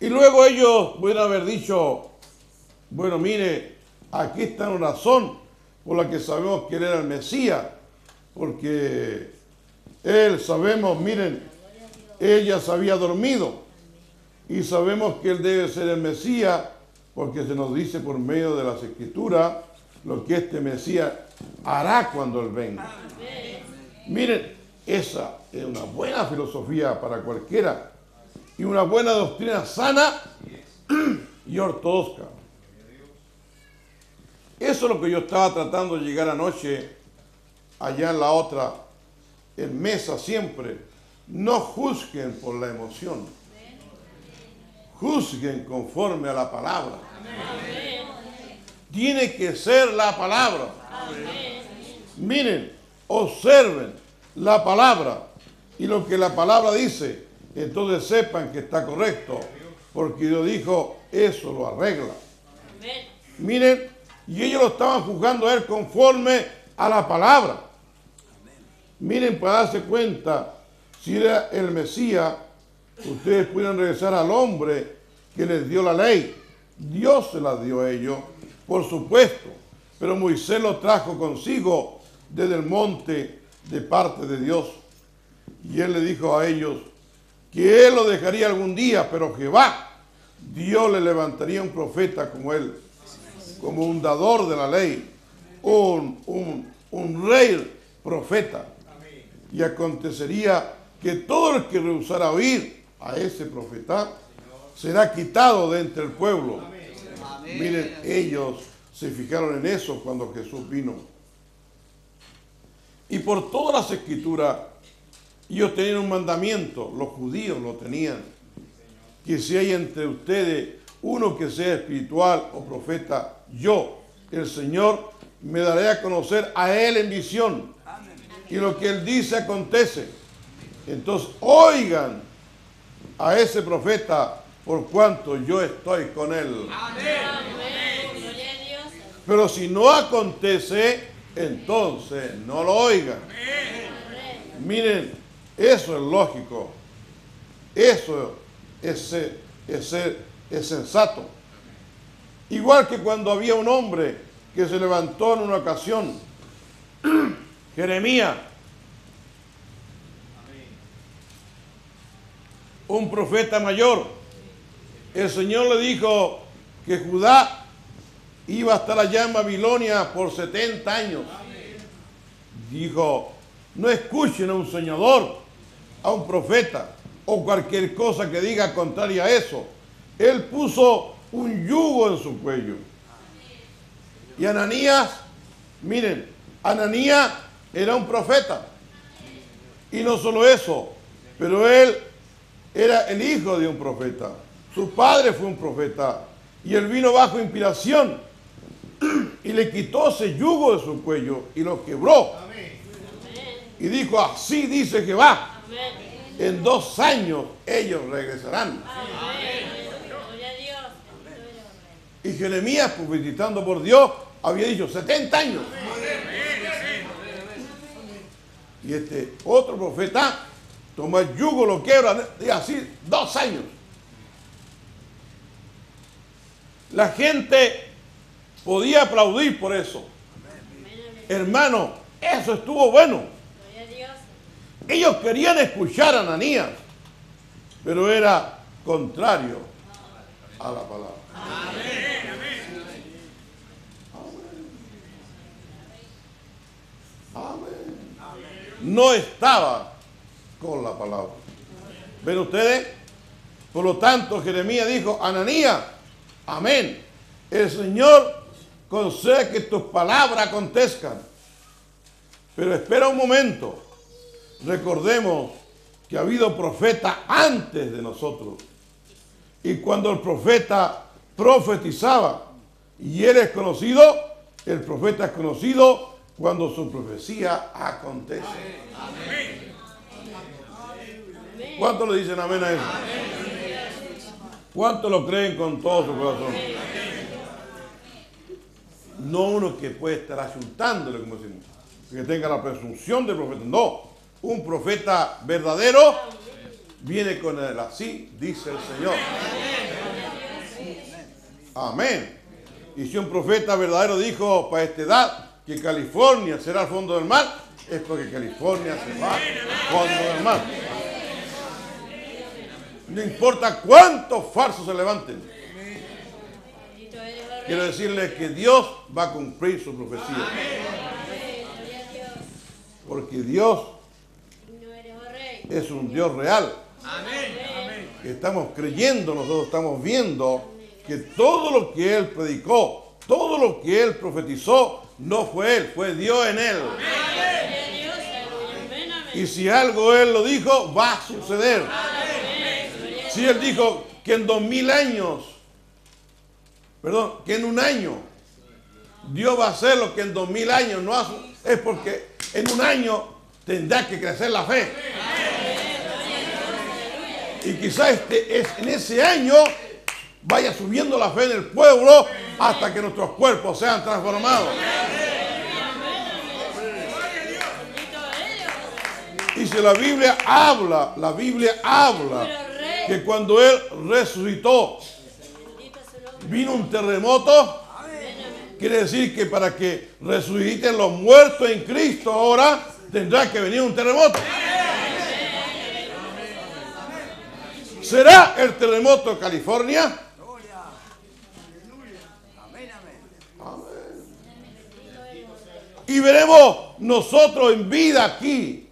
Y luego ellos pudieron haber dicho, bueno, mire, aquí está una razón por la que sabemos que él era el Mesías, porque él, sabemos, miren, ella se había dormido y sabemos que él debe ser el Mesías, porque se nos dice por medio de las Escrituras lo que este Mesías hará cuando él venga. Amén. Miren, esa es una buena filosofía para cualquiera y una buena doctrina sana y ortodoxa. Eso es lo que yo estaba tratando de llegar anoche, allá en la otra, en mesa siempre. No juzguen por la emoción. Juzguen conforme a la palabra. Amén. Tiene que ser la palabra. Amén. Miren, observen la palabra y lo que la palabra dice, entonces sepan que está correcto, porque Dios dijo, eso lo arregla. Amén. Miren, y ellos lo estaban juzgando a él conforme a la palabra. Amén. Miren, para darse cuenta, si era el Mesías, ustedes pudieron regresar al hombre que les dio la ley. Dios se la dio a ellos, por supuesto, pero Moisés lo trajo consigo desde el monte de parte de Dios. Y él le dijo a ellos que él lo dejaría algún día, pero Jehová, Dios, le levantaría un profeta como él, como un dador de la ley, un rey profeta. Y acontecería que todo el que rehusara oír a ese profeta será quitado de entre el pueblo. Amén. Miren, ellos se fijaron en eso cuando Jesús vino. Y por todas las Escrituras, ellos tenían un mandamiento, los judíos lo tenían, que si hay entre ustedes uno que sea espiritual o profeta, yo, el Señor, me daré a conocer a él en visión. Amén. Y lo que él dice acontece. Entonces, oigan a ese profeta, por cuanto yo estoy con él. Amén. Pero si no acontece, entonces no lo oigan. Amén. Miren, eso es lógico. Eso es sensato. Igual que cuando había un hombre que se levantó en una ocasión, Jeremías, un profeta mayor. El Señor le dijo que Judá iba a estar allá en Babilonia por 70 años. Amén. Dijo, no escuchen a un soñador, a un profeta o cualquier cosa que diga contraria a eso. Él puso un yugo en su cuello. Y Ananías, miren, Ananías era un profeta. Y no solo eso, pero él era el hijo de un profeta. Su padre fue un profeta. Y él vino bajo inspiración y le quitó ese yugo de su cuello y lo quebró. Amén. Y dijo, así dice Jehová. Amén. En 2 años ellos regresarán. Amén. Y Jeremías, publicitando por Dios, había dicho 70 años. Y este otro profeta toma el yugo, lo quiebra, y así 2 años. La gente podía aplaudir por eso. Hermano, eso estuvo bueno. Ellos querían escuchar a Ananías, pero era contrario a la palabra. Amén, amén. Amén. No estaba con la palabra. ¿Ven ustedes? Por lo tanto, Jeremías dijo, Ananías, amén. El Señor concede que tus palabras acontezcan. Pero espera un momento. Recordemos que ha habido profetas antes de nosotros. Y cuando el profeta profetizaba y él es conocido, el profeta es conocido cuando su profecía acontece. Amén. ¿Cuántos le dicen amén a eso? ¿Cuántos lo creen con todo su corazón? No uno que puede estar asuntándole, como decimos, que tenga la presunción de profeta. No, un profeta verdadero viene con el así, dice el Señor. Amén. Y si un profeta verdadero dijo para esta edad que California será el fondo del mar, es porque California se va al fondo del mar. No importa cuántos falsos se levanten. Quiero decirles que Dios va a cumplir su profecía. Porque Dios es un Dios real. Que estamos creyendo, nosotros estamos viendo que todo lo que él predicó, todo lo que él profetizó, no fue él, fue Dios en él. Y si algo él lo dijo, va a suceder. Si él dijo que en 2000 años, perdón, que en un año, Dios va a hacer lo que en 2000 años no hace, es porque en un año tendrá que crecer la fe. Y quizás en ese año vaya subiendo la fe en el pueblo hasta que nuestros cuerpos sean transformados. Y si la Biblia habla que cuando él resucitó vino un terremoto. Quiere decir que para que resuciten los muertos en Cristo ahora tendrá que venir un terremoto. ¿Será el terremoto de California? Amén. Y veremos nosotros en vida aquí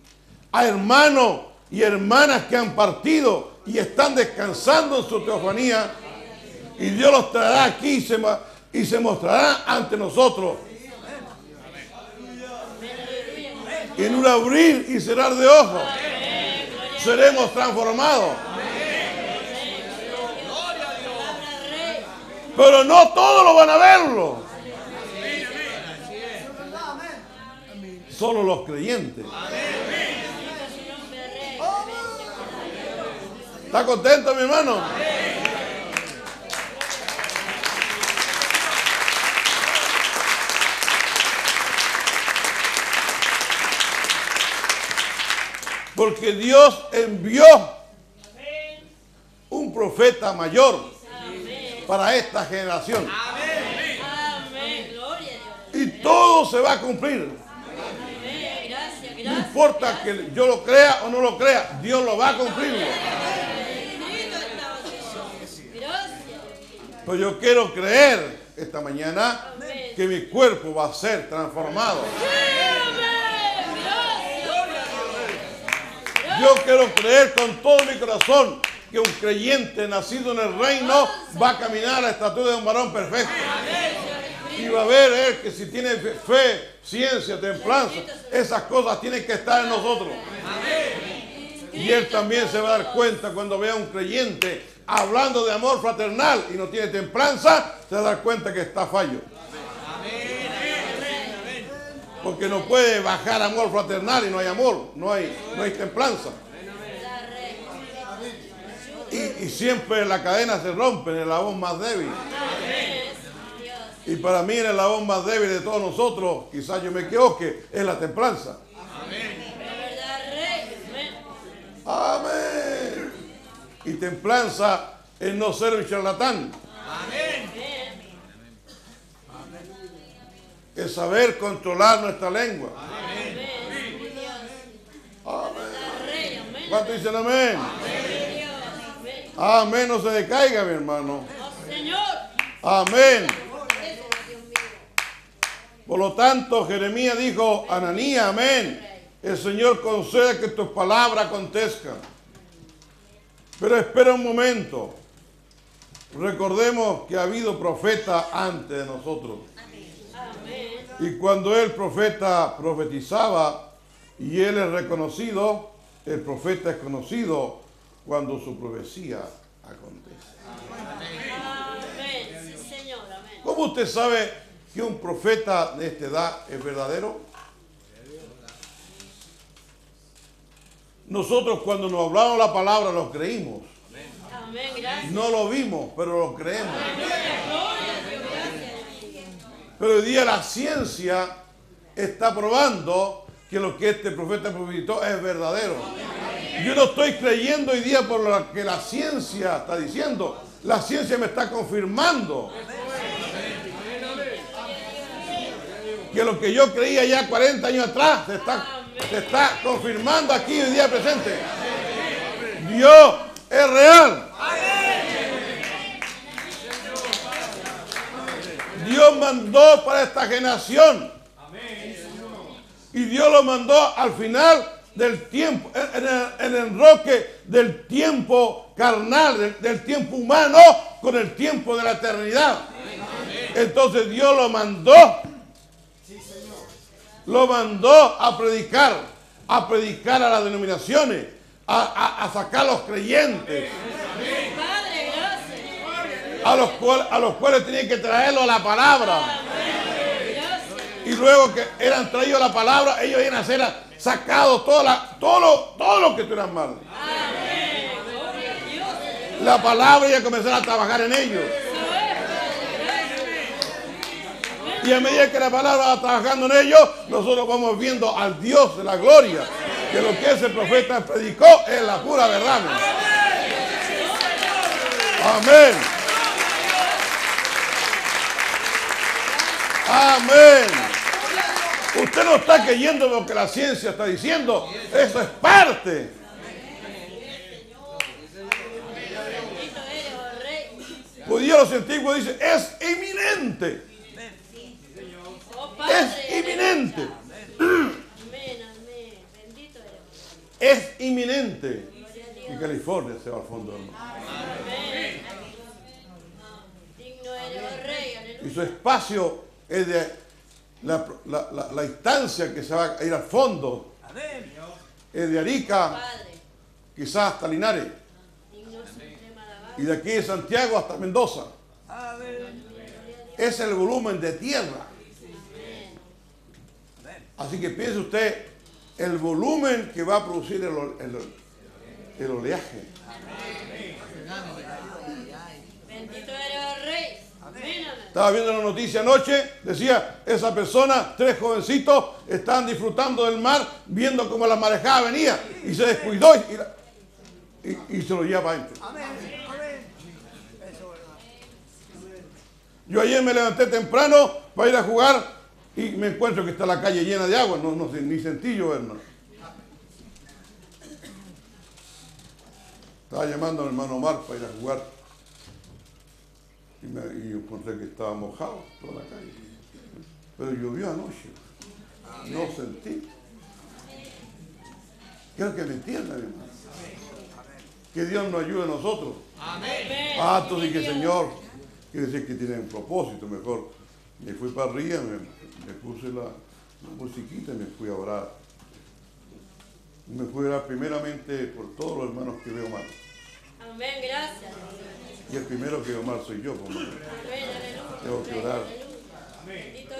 a hermanos y hermanas que han partido y están descansando en su teofanía, y Dios los traerá aquí y se mostrará ante nosotros. Y en un abrir y cerrar de ojos seremos transformados. Pero no todos lo van a verlo. Solo los creyentes. ¿Está contento, mi hermano? Porque Dios envió un profeta mayor para esta generación. Y todo se va a cumplir. No importa que yo lo crea o no lo crea, Dios lo va a cumplir. Pero yo quiero creer esta mañana que mi cuerpo va a ser transformado. Yo quiero creer con todo mi corazón que un creyente nacido en el reino va a caminar a la estatura de un varón perfecto. Y va a ver él que si tiene fe, ciencia, templanza, esas cosas tienen que estar en nosotros. Y él también se va a dar cuenta cuando vea a un creyente hablando de amor fraternal y no tiene templanza, se va a dar cuenta que está fallo. Porque no puede bajar amor fraternal y no hay amor, no hay templanza. Y siempre la cadena se rompe en el eslabón más débil. Y para mí en el eslabón más débil de todos nosotros, quizás yo me equivoque, es la templanza. Amén. Y templanza es no ser un charlatán. Es saber controlar nuestra lengua. Amén. ¿Cuánto dicen amén? Amén, no se decaiga, mi hermano. Amén. Por lo tanto, Jeremías dijo, Ananías, amén, el Señor conceda que tus palabras acontezcan. Pero espera un momento. Recordemos que ha habido profetas antes de nosotros. Y cuando el profeta profetizaba y él es reconocido, el profeta es conocido cuando su profecía acontece. Amén. Sí, Señor. Amén. ¿Cómo usted sabe que un profeta de esta edad es verdadero? Nosotros cuando nos hablaron la palabra lo creímos. Amén. Gracias. No lo vimos, pero lo creemos. Pero hoy día la ciencia está probando que lo que este profeta profetizó es verdadero. Yo no estoy creyendo hoy día por lo que la ciencia está diciendo. La ciencia me está confirmando que lo que yo creía ya 40 años atrás se está confirmando aquí hoy día presente. Dios es real. Dios mandó para esta generación. Y Dios lo mandó al final del tiempo, en el enroque del tiempo carnal, del tiempo humano, con el tiempo de la eternidad. Entonces Dios lo mandó. Lo mandó a predicar a las denominaciones, a sacar a los creyentes. A los cuales tenían que traerlo a la palabra. Y luego que eran traídos a la palabra, ellos iban a ser sacados todo lo que estuvieran mal. La palabra iba a comenzar a trabajar en ellos. Y a medida que la palabra va trabajando en ellos, nosotros vamos viendo al Dios de la gloria. Que lo que ese profeta predicó es la pura verdad. Amén. Amén. Usted no está creyendo lo que la ciencia está diciendo. Eso es parte. Judíos los antiguos dicen, es inminente. Es inminente. Es inminente. Y California se va al fondo, hermano. Y su espacio es de la instancia que se va a ir al fondo. Es de Arica, quizás hasta Linares. Y de aquí de Santiago hasta Mendoza. Es el volumen de tierra. Así que piense usted el volumen que va a producir el oleaje. Bendito eres el Rey. Estaba viendo la noticia anoche, decía, esa persona, 3 jovencitos, estaban disfrutando del mar, viendo como la marejada venía, y se descuidó y se lo lleva para adentro. Yo ayer me levanté temprano para ir a jugar y me encuentro que está la calle llena de agua, ni sentí yo, hermano. Estaba llamando al hermano Omar para ir a jugar y yo encontré que estaba mojado toda la calle, pero llovió anoche, no sentí. Quiero que me entiendan, hermano. Que Dios nos ayude a nosotros. Amén. Ah, tú dices, Señor, quiere decir que tiene un propósito. Mejor me fui para arriba, me puse la musiquita y me fui a orar. Me fui a orar primeramente por todos los hermanos que veo mal. Amén, gracias. Y el primero que veo mal soy yo, como amén, tengo que orar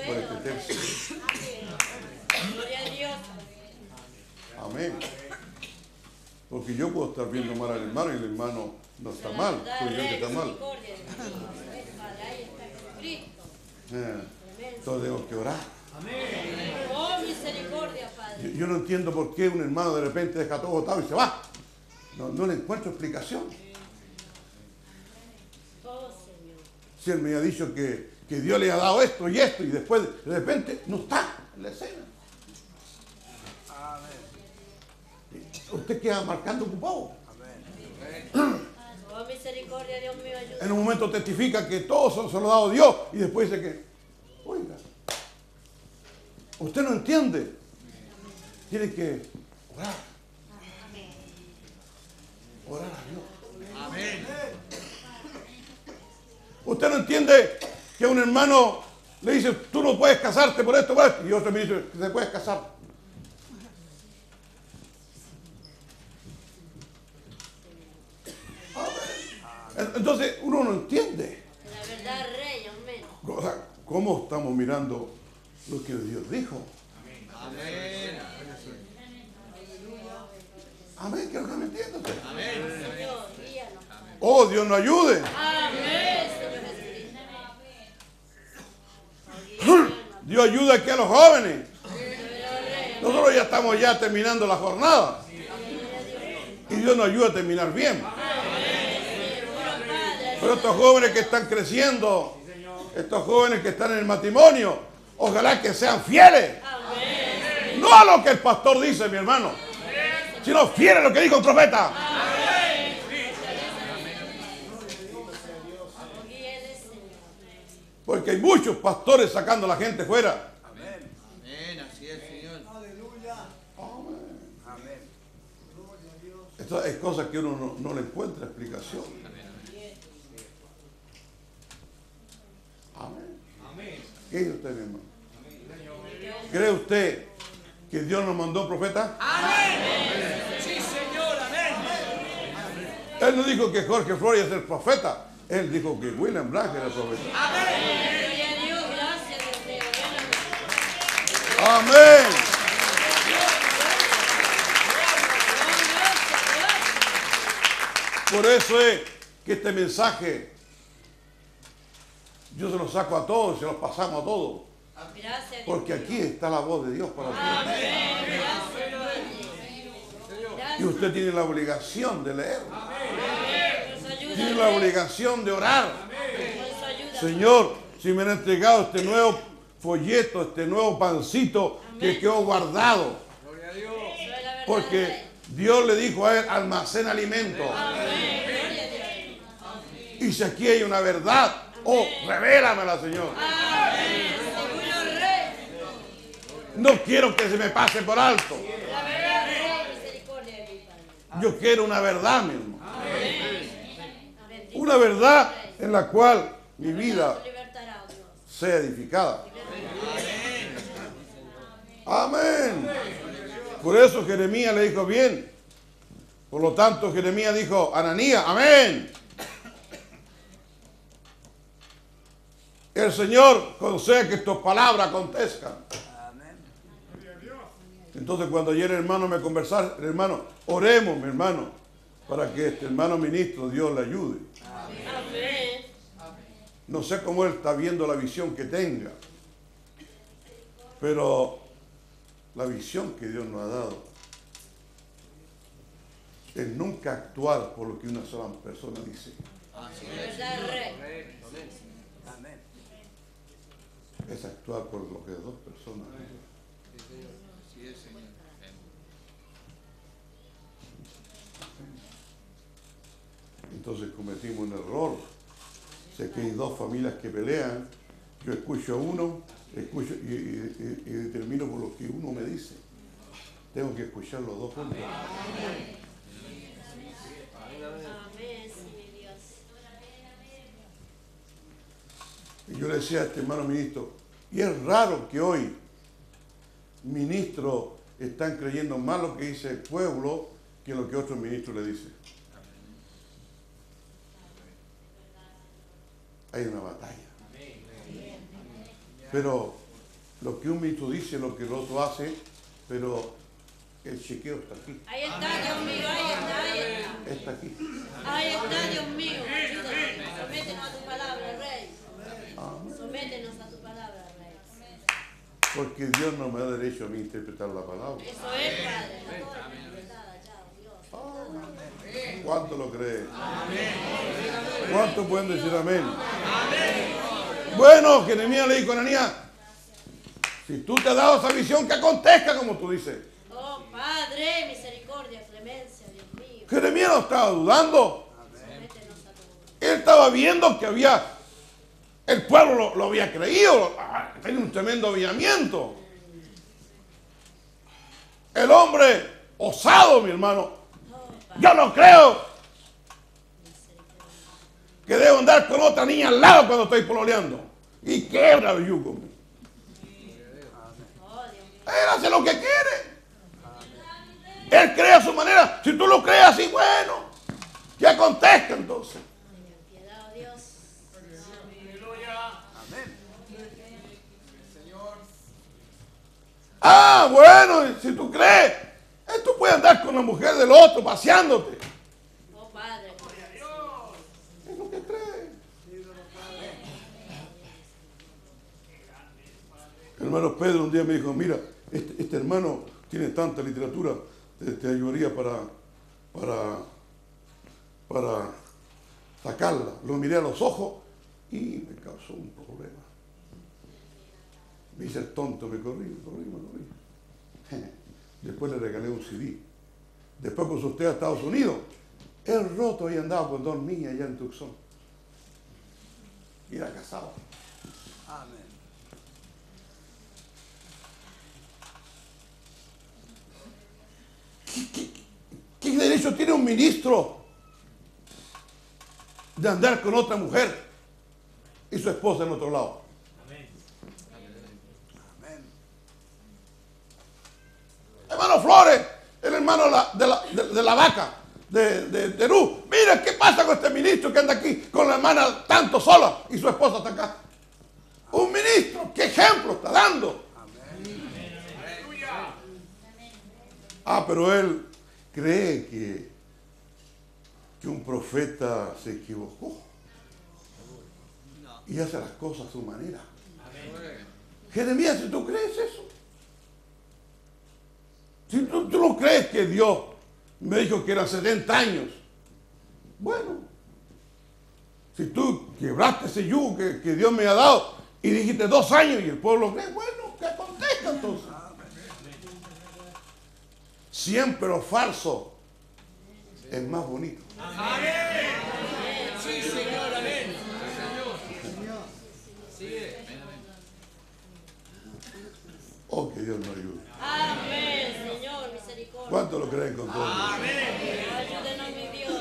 por este texto. Gloria a Dios. Amén. Porque yo puedo estar viendo mal al hermano y el hermano no está mal, soy yo que está mal. Entonces tengo que orar. Yo no entiendo por qué un hermano de repente deja todo botado y se va. No le encuentro explicación. Si él me ha dicho que Dios le ha dado esto y esto, y después de repente no está en la escena. Usted queda marcando ocupado. Amén. Oh, misericordia, Dios mío, ayuda. En un momento testifica que todos son soldados de Dios y después dice que, oiga, usted no entiende. Tiene que orar. Amén. Orar a Dios. Amén. Usted no entiende que a un hermano le dice, tú no puedes casarte por esto, por esto. Y otro me dice, te puedes casar. Entonces uno no entiende. La verdad, Rey, amén. ¿Cómo estamos mirando lo que Dios dijo? Amén. Amén, quiero que me entiendan. Amén. Oh, Dios nos ayude. Amén. Dios ayuda aquí a los jóvenes. Nosotros ya estamos ya terminando la jornada. Y Dios nos ayuda a terminar bien. Pero estos jóvenes que están creciendo, estos jóvenes que están en el matrimonio, ojalá que sean fieles. Amén. No a lo que el pastor dice, mi hermano, amén, sino fieles a lo que dijo el profeta. Amén. Porque hay muchos pastores sacando a la gente fuera. Amén. Amén, así es, Señor. Aleluya. Amén. Esto es cosas que uno no le encuentra explicación. Amén. ¿Qué dice usted, mi hermano? ¿Cree usted que Dios nos mandó un profeta? Amén. Sí, Señor, amén. Él no dijo que Jorge Flores es el profeta. Él dijo que William Branham era el profeta. Amén. Amén. Por eso es que este mensaje yo se los saco a todos, se los pasamos a todos. Gracias, porque aquí está la voz de Dios para ustedes. Y usted tiene la obligación de leer. Amén. Tiene la obligación de orar. Amén. Señor, si me han entregado este nuevo folleto, este nuevo pancito, amén, que quedó guardado. Gloria a Dios. Porque Dios le dijo a él, almacena alimento. Amén. Y si aquí hay una verdad, oh, revélamela, Señor. No quiero que se me pase por alto. Yo quiero una verdad, mi hermano. Una verdad en la cual mi vida sea edificada. Amén. Por eso Jeremías le dijo bien. Por lo tanto, Jeremías dijo, Ananías, amén. El Señor concede que tus palabras acontezcan. Amén. Entonces cuando ayer el hermano me conversara, hermano, oremos, mi hermano, para que este hermano ministro, Dios le ayude. Amén. No sé cómo él está viendo la visión que tenga, pero la visión que Dios nos ha dado es nunca actuar por lo que una sola persona dice. Amén. Es actuar por lo que dos personas. Sí, es, Señor. Entonces cometimos un error. Sé que hay dos familias que pelean. Yo escucho a uno, escucho y determino por lo que uno me dice. Tengo que escuchar los dos juntos. Amén. Y yo le decía a este hermano ministro, y es raro que hoy ministros están creyendo más lo que dice el pueblo que lo que otro ministro le dice. Hay una batalla. Pero lo que un ministro dice, lo que el otro hace, pero el chequeo está aquí. Ahí está, Dios mío, ahí está. Está aquí. Ahí está, Dios mío. Ayúdanos, sométenos a tu palabra, Rey. Amén. Sométenos a tu palabra, Rey. Porque Dios no me da derecho a mí interpretar la palabra. Eso es, Padre. Amén. ¿Cuánto lo creen? Amén. ¿Cuánto pueden decir amén? Amén. Bueno, que Jeremías le dijo a Ananías, si tú te has dado esa visión, que acontezca como tú dices. Oh, Padre, misericordia, clemencia, Dios mío. Jeremías no estaba dudando. Amén. Él estaba viendo que había... El pueblo lo había creído, tenía un tremendo avivamiento. El hombre osado, mi hermano. Yo no creo que debo andar con otra niña al lado cuando estoy pololeando. Y quebra el yugo. Él hace lo que quiere. Él cree a su manera. Si tú lo crees así, bueno, ya contesta entonces. Ah, bueno, si tú crees, tú puedes andar con la mujer del otro paseándote. Oh, Padre. Es lo que crees. Hermano Pedro un día me dijo, mira, este hermano tiene tanta literatura, te ayudaría para sacarla. Lo miré a los ojos y me causó un problema. Me hice el tonto, me corrí. Después le regalé un CD. Después con usted a Estados Unidos. El roto ahí andaba con dos niñas allá en Tucson. Y era casado. Amén. ¿Qué derecho tiene un ministro de andar con otra mujer y su esposa en otro lado? Hermano Flores, el hermano de la vaca, de Luz. Mira, ¿qué pasa con este ministro que anda aquí con la hermana tanto sola y su esposa está acá? Un ministro, ¿qué ejemplo está dando? Ah, pero él cree que un profeta se equivocó y hace las cosas a su manera. Jeremías, si tú crees eso. Si tú no crees que Dios me dijo que eran 70 años, bueno, si tú quebraste ese yugo que Dios me ha dado y dijiste 2 años y el pueblo cree, bueno, que acontezca entonces. Siempre lo falso es más bonito. Amén. Sí, Señor, amén. Sí, Señor. Oh, que Dios nos ayude. Amén, Señor, misericordia. ¿Cuánto lo creen con todo? Amén. Ayúdenos, mi Dios.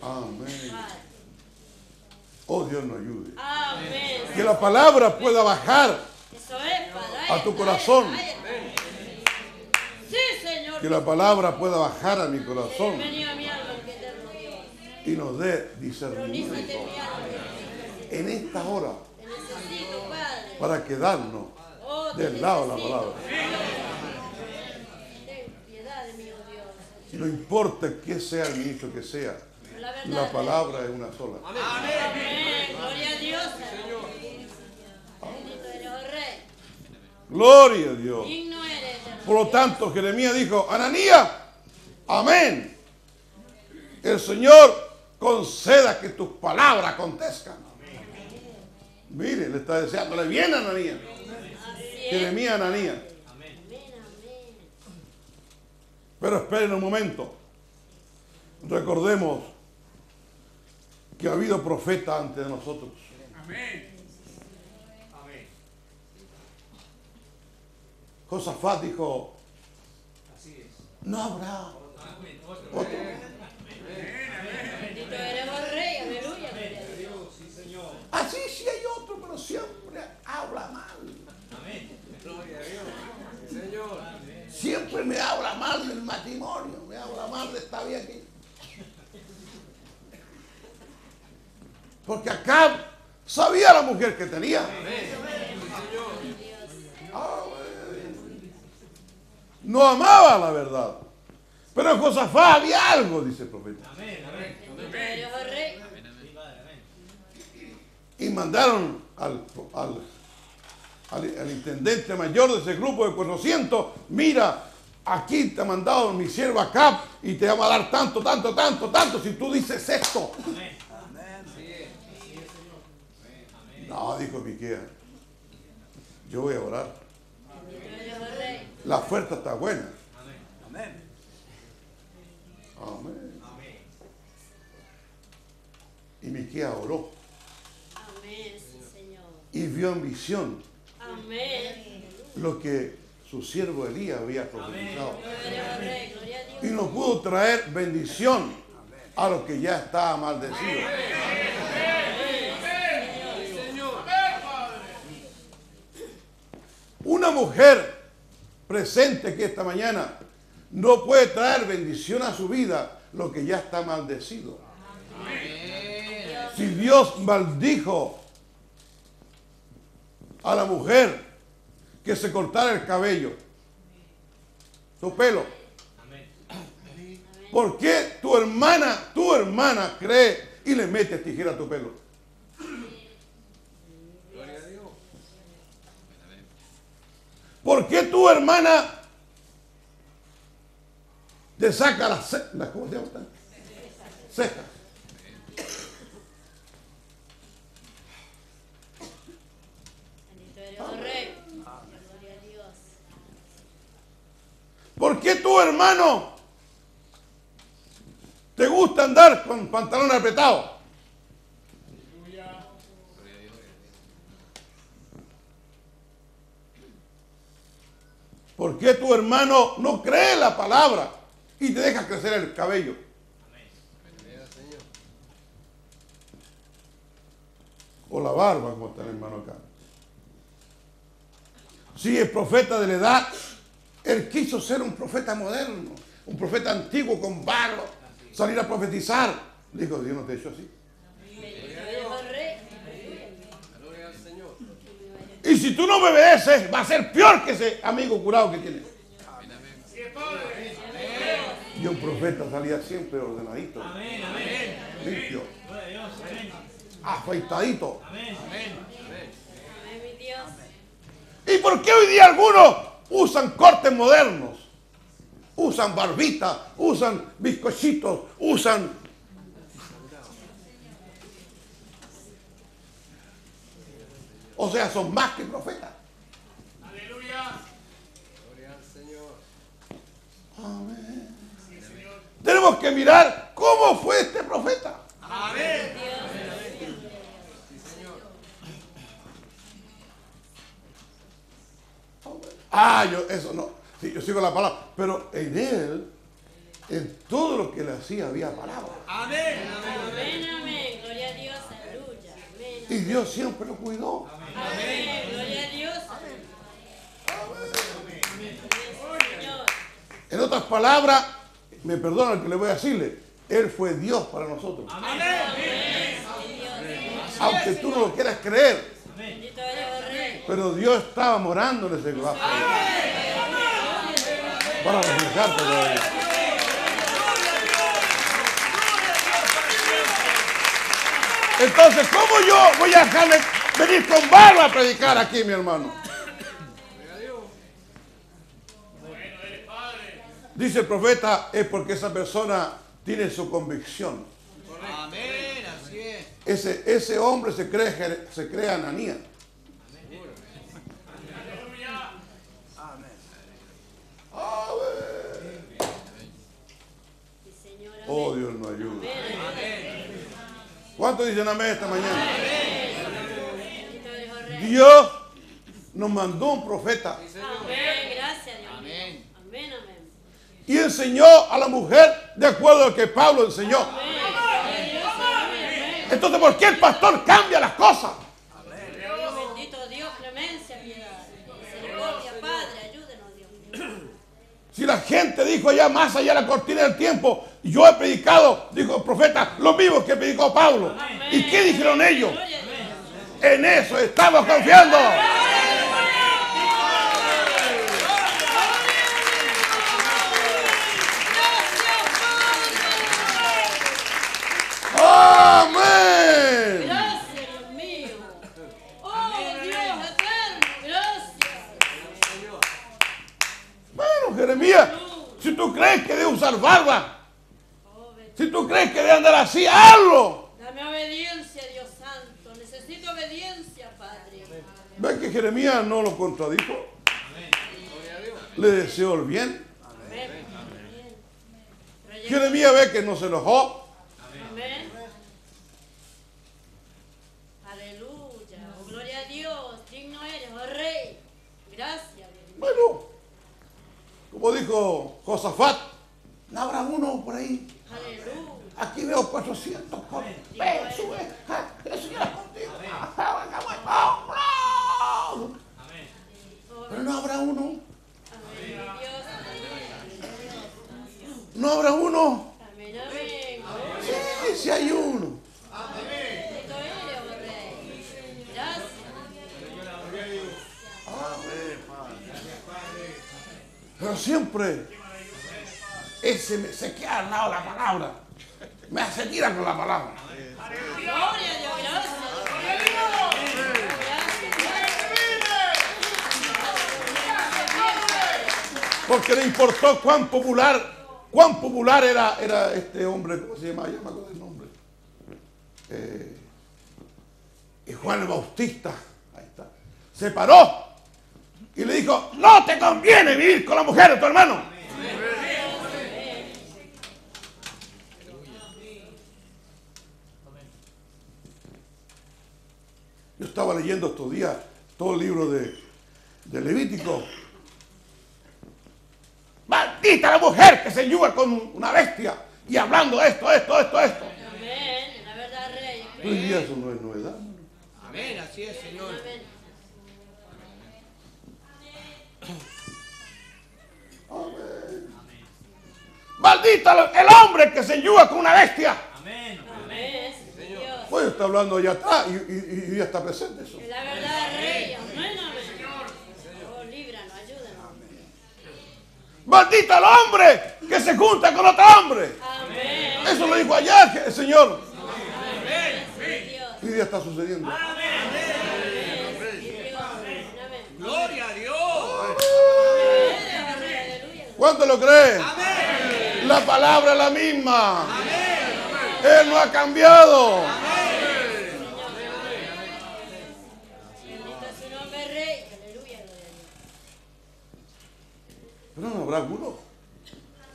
Amén. Oh, Dios nos ayude. Amén. Que la palabra pueda bajar a tu corazón. Sí, Señor. Que la palabra pueda bajar a mi corazón. Y nos dé discernimiento en esta hora para quedarnos del lado de la palabra. No importa que sea el ministro que sea, la palabra es una sola. Amén. Gloria a Dios. Gloria a Dios. Por lo tanto, Jeremías dijo, Ananías, amén. El Señor conceda que tus palabras acontezcan. Mire, le está deseándole bien a Ananías. Jeremías, Ananías. Pero esperen un momento. Recordemos que ha habido profetas antes de nosotros. Amén. Josafat dijo, No habrá otro. Bendito eres, Rey, aleluya. Así sí hay otro, pero siempre habla mal. Amén. Gloria a Dios. Sí, Señor. Siempre me habla mal del matrimonio, me habla mal de esta vida aquí. Porque acá sabía la mujer que tenía. No amaba la verdad. Pero en Josafá había algo, dice el profeta. Y mandaron al intendente mayor de ese grupo de 400, mira, aquí te ha mandado mi siervo acá y te va a dar tanto, tanto, tanto, tanto si tú dices esto. No, dijo Miquea, yo voy a orar. La oferta está buena. Amén. Amén. Y Miquea oró. Amén, Señor. Y vio en visión. Amén. Lo que su siervo Elías había profetizado. Y nos pudo traer bendición a los que ya estaba maldecidos. Una mujer presente aquí esta mañana no puede traer bendición a su vida lo que ya está maldecido. Amén. Si Dios maldijo a la mujer que se cortara el cabello, su pelo, ¿por qué tu hermana cree y le mete tijera a tu pelo? ¿Por qué tu hermana te saca las cejas? ¿Cómo se llama? Cejas. ¿Por qué tu hermano te gusta andar con pantalón apretado? ¿Por qué tu hermano no cree la palabra y te deja crecer el cabello? O la barba, como está el hermano acá. Si es profeta de la edad, él quiso ser un profeta moderno, un profeta antiguo con barba, salir a profetizar. Le dijo, Dios no te ha hecho así. Y si tú no me obedeces, va a ser peor que ese amigo curado que tienes. Y un profeta salía siempre ordenadito. Limpio. Afeitadito. ¿Y por qué hoy día algunos usan cortes modernos? Usan barbitas, usan bizcochitos, usan... O sea, son más que profetas. Aleluya. Gloria al Señor. Amén. Sí, Señor. Tenemos que mirar cómo fue este profeta. Amén. Ah, yo eso no. Sí, yo sigo la palabra. Pero en él, en todo lo que le hacía había palabra. Amén. Amén, amén. Gloria a Dios. Aleluya. Amén. Y Dios siempre lo cuidó. Amén. Amén. Gloria a Dios. Amén. Amén. Amén. En otras palabras, me perdona el que le voy a decirle, él fue Dios para nosotros. Amén. Amén. Aunque tú no lo quieras creer, pero Dios estaba morando en ese lugar. Para reflejarte todavía. Entonces, ¿cómo yo voy a dejarle venir con barba a predicar aquí, mi hermano? Dice el profeta, es porque esa persona tiene su convicción. Amén, así es. Ese hombre se cree Ananías. Oh, Dios nos ayuda. ¿Cuántos dicen amén esta mañana? Dios nos mandó un profeta. Amén, gracias, Dios. Amén. y enseñó a la mujer de acuerdo a lo que Pablo enseñó. Entonces, ¿por qué el pastor cambia las cosas? Bendito Dios, clemencia, misericordia, Padre, ayúdenos, Dios. Si la gente dijo allá, más allá de la cortina del tiempo, yo he predicado, dijo el profeta, lo mismo que predicó Pablo. ¿Y qué dijeron ellos? En eso estamos confiando. Amén. Gracias, Dios mío. Oh, Dios eterno, gracias. Bueno, Jeremías, si tú crees que debe usar barba, si tú crees que debe andar así, hazlo. Dame obediencia, Dios santo. Necesito obediencia, Padre. ¿Ven que Jeremías no lo contradijo? Le deseó el bien. Jeremías ve que no se enojó. Bueno, como dijo Josafat, no habrá uno por ahí. Aleluya. Aquí veo 400 con peso. El Señor es contigo. Pero no habrá uno. No habrá uno. Sí, sí hay uno. Pero siempre ese me, se queda al lado de la palabra. Me hace tirar con la palabra. Porque le importó cuán popular era este hombre. ¿Cómo se llama? Yo me acuerdo del nombre. Y Juan el Bautista. Ahí está. Se paró. Y le dijo, no te conviene vivir con la mujer de tu hermano. Yo estaba leyendo estos días todo el libro de Levítico. Maldita la mujer que se yuga con una bestia y hablando esto. Amén, la verdad, Rey. Pues eso no es novedad. Amén, así es, Señor. Amén. Amén. Maldito el hombre que se yuga con una bestia. Amén. Amén. Hoy está hablando allá atrás y ya está presente eso. La verdad, Rey. Amén. Oh, líbranos, ayúdanos. Maldito el hombre que se junta con otro hombre. Amén. Eso lo dijo allá el Señor. Amén. Y ya está sucediendo. Amén. Gloria a Dios. ¿Cuánto lo cree? Amén. La palabra es la misma. Amén. Él no ha cambiado. Amén. Pero no habrá alguno.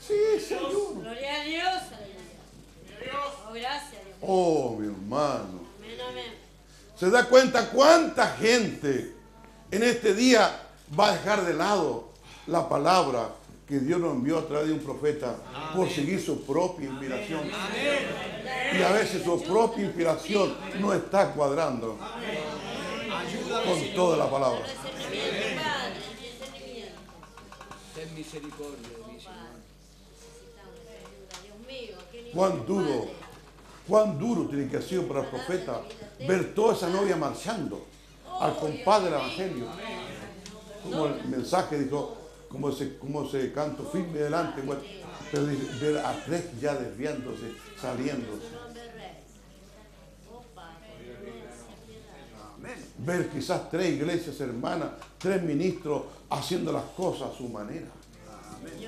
Sí, Señor. Gloria a Dios. Oh, gracias. Oh, mi hermano. ¿Se da cuenta cuánta gente en este día va a dejar de lado la palabra que Dios nos envió a través de un profeta? Amén. Por seguir su propia inspiración. Amén. Y a veces su propia inspiración no está cuadrando. Amén. Con toda la palabra. Ten misericordia de mí, Señor. Cuán duro tiene que ser para el profeta ver toda esa novia marchando al compás del evangelio. Como el mensaje dijo, como ese canto firme delante, pero ver a tres ya desviándose, saliéndose. Ver quizás tres iglesias hermanas, tres ministros haciendo las cosas a su manera. Amén.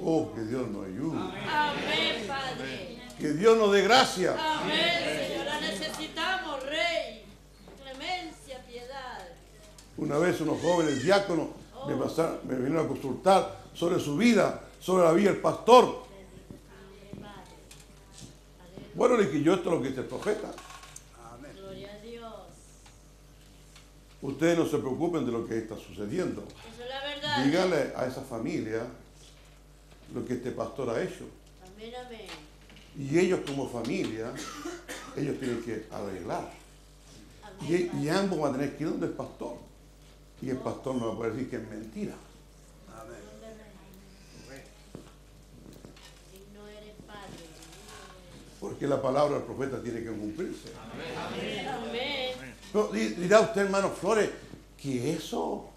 Oh, que Dios nos ayude. Amén, Padre. Que Dios nos dé gracia. Amén, Señor. La necesitamos, Rey. Clemencia, piedad. Una vez unos jóvenes diáconos me vinieron a consultar sobre su vida, sobre la vida del pastor. Bueno, le dije yo, esto es lo que dice el profeta. Amén. Gloria a Dios. Ustedes no se preocupen de lo que está sucediendo. Eso es la verdad. Díganle a esa familia lo que este pastor ha hecho. Amén, amén. Y ellos como familia, ellos tienen que arreglar. Amén, y ambos van a tener que ir donde el pastor. Y el pastor no va a poder decir que es mentira. Amén. Porque la palabra del profeta tiene que cumplirse. Amén. Amén. Pero dirá usted, hermano Flores, que eso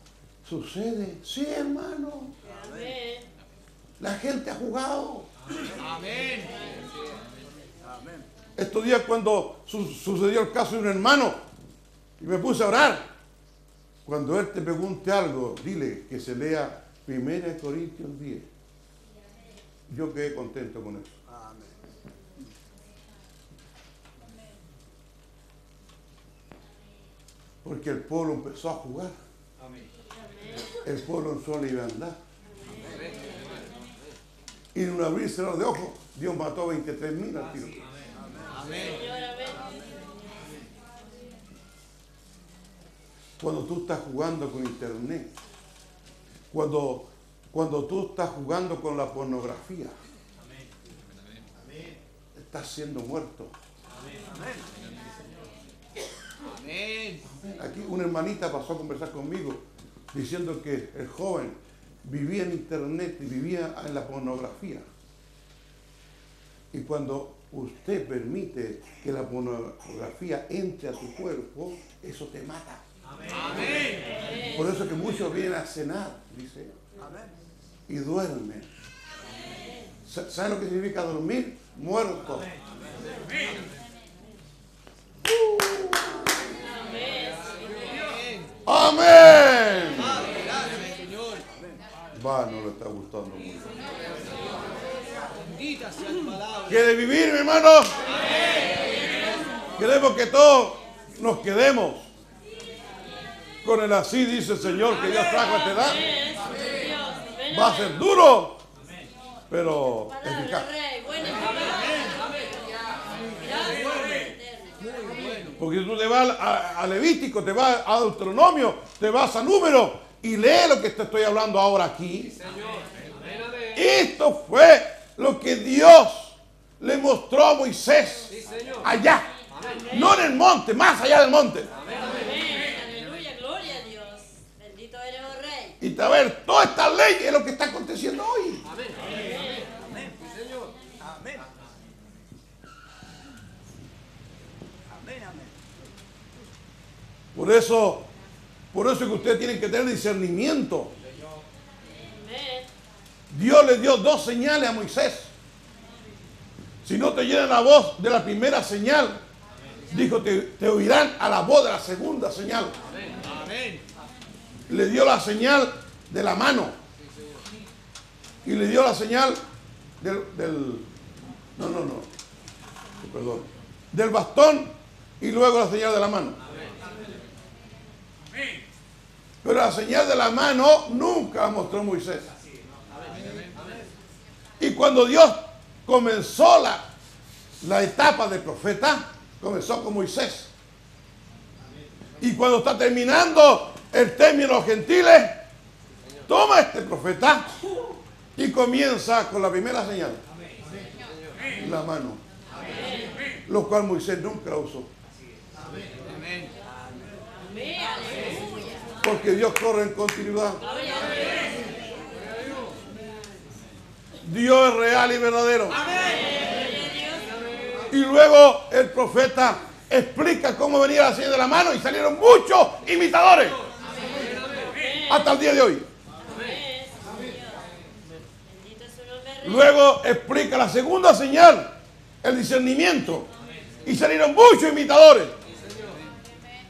sucede. Sí, hermano. Amén. La gente ha jugado. Amén. Amén. Estos días cuando sucedió el caso de un hermano y me puse a orar. Cuando él te pregunte algo, dile que se lea 1 Corintios 10. Yo quedé contento con eso. Amén. Porque el pueblo empezó a jugar. Amén. El pueblo empezó a libertad. Y en un abrirse de ojos, Dios mató 23.000 al tiro. Amén. Amén. Cuando tú estás jugando con internet, cuando tú estás jugando con la pornografía, amén, estás siendo muerto. Amén. Amén. Amén. Aquí una hermanita pasó a conversar conmigo diciendo que el joven vivía en internet y vivía en la pornografía. Y cuando usted permite que la pornografía entre a tu cuerpo, eso te mata. Amén. Por eso es que muchos vienen a cenar, dice, y duermen. ¿Saben lo que significa dormir? Muerto. Amén. Va, no le está gustando mucho. ¿Quiere vivir, mi hermano? Queremos que todos nos quedemos con el así, dice el Señor, que Dios trajo a esta edad. Va a ser duro, pero eficaz. Porque tú te vas a Levítico, te vas a Deuteronomio, te vas a Número y lee lo que te estoy hablando ahora aquí. Esto fue lo que Dios le mostró a Moisés allá, no en el monte, más allá del monte. Aleluya, gloria a Dios. Bendito eres, oh Rey. Y a ver, toda esta ley es lo que está aconteciendo hoy. Por eso es que ustedes tienen que tener discernimiento. Dios le dio 2 señales a Moisés. Si no te oyeran la voz de la primera señal, dijo, te oirán a la voz de la segunda señal. Le dio la señal de la mano. Y le dio la señal del bastón y luego la señal de la mano. Pero la señal de la mano nunca la mostró Moisés. Y cuando Dios comenzó la etapa del profeta, comenzó con Moisés. Y cuando está terminando el término de los gentiles, toma este profeta y comienza con la primera señal, la mano, lo cual Moisés nunca la usó. Porque Dios corre en continuidad. Dios es real y verdadero. Y luego el profeta explica cómo venía la señal de la mano y salieron muchos imitadores hasta el día de hoy. Luego explica la segunda señal, el discernimiento, y salieron muchos imitadores.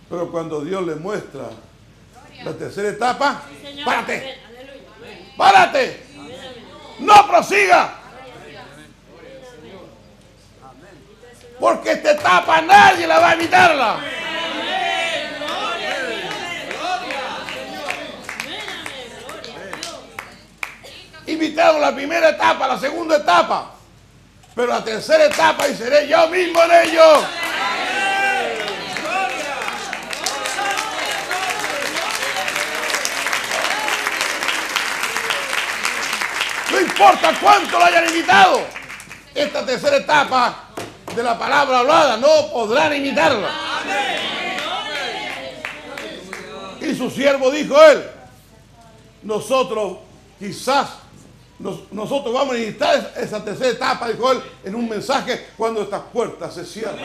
Pero cuando Dios le muestra la tercera etapa, sí, párate. Aleluya. Párate. Amén. No prosiga. Amén. Porque esta etapa nadie la va a evitarla. Amén. Invitaron la primera etapa, la segunda etapa. Pero la tercera etapa y seré yo mismo en ellos. Amén. importa cuánto lo hayan imitado. Esta tercera etapa de la palabra hablada no podrán imitarla. Y su siervo dijo él, nosotros quizás, nosotros vamos a imitar esa tercera etapa, dijo él, en un mensaje cuando estas puertas se cierran.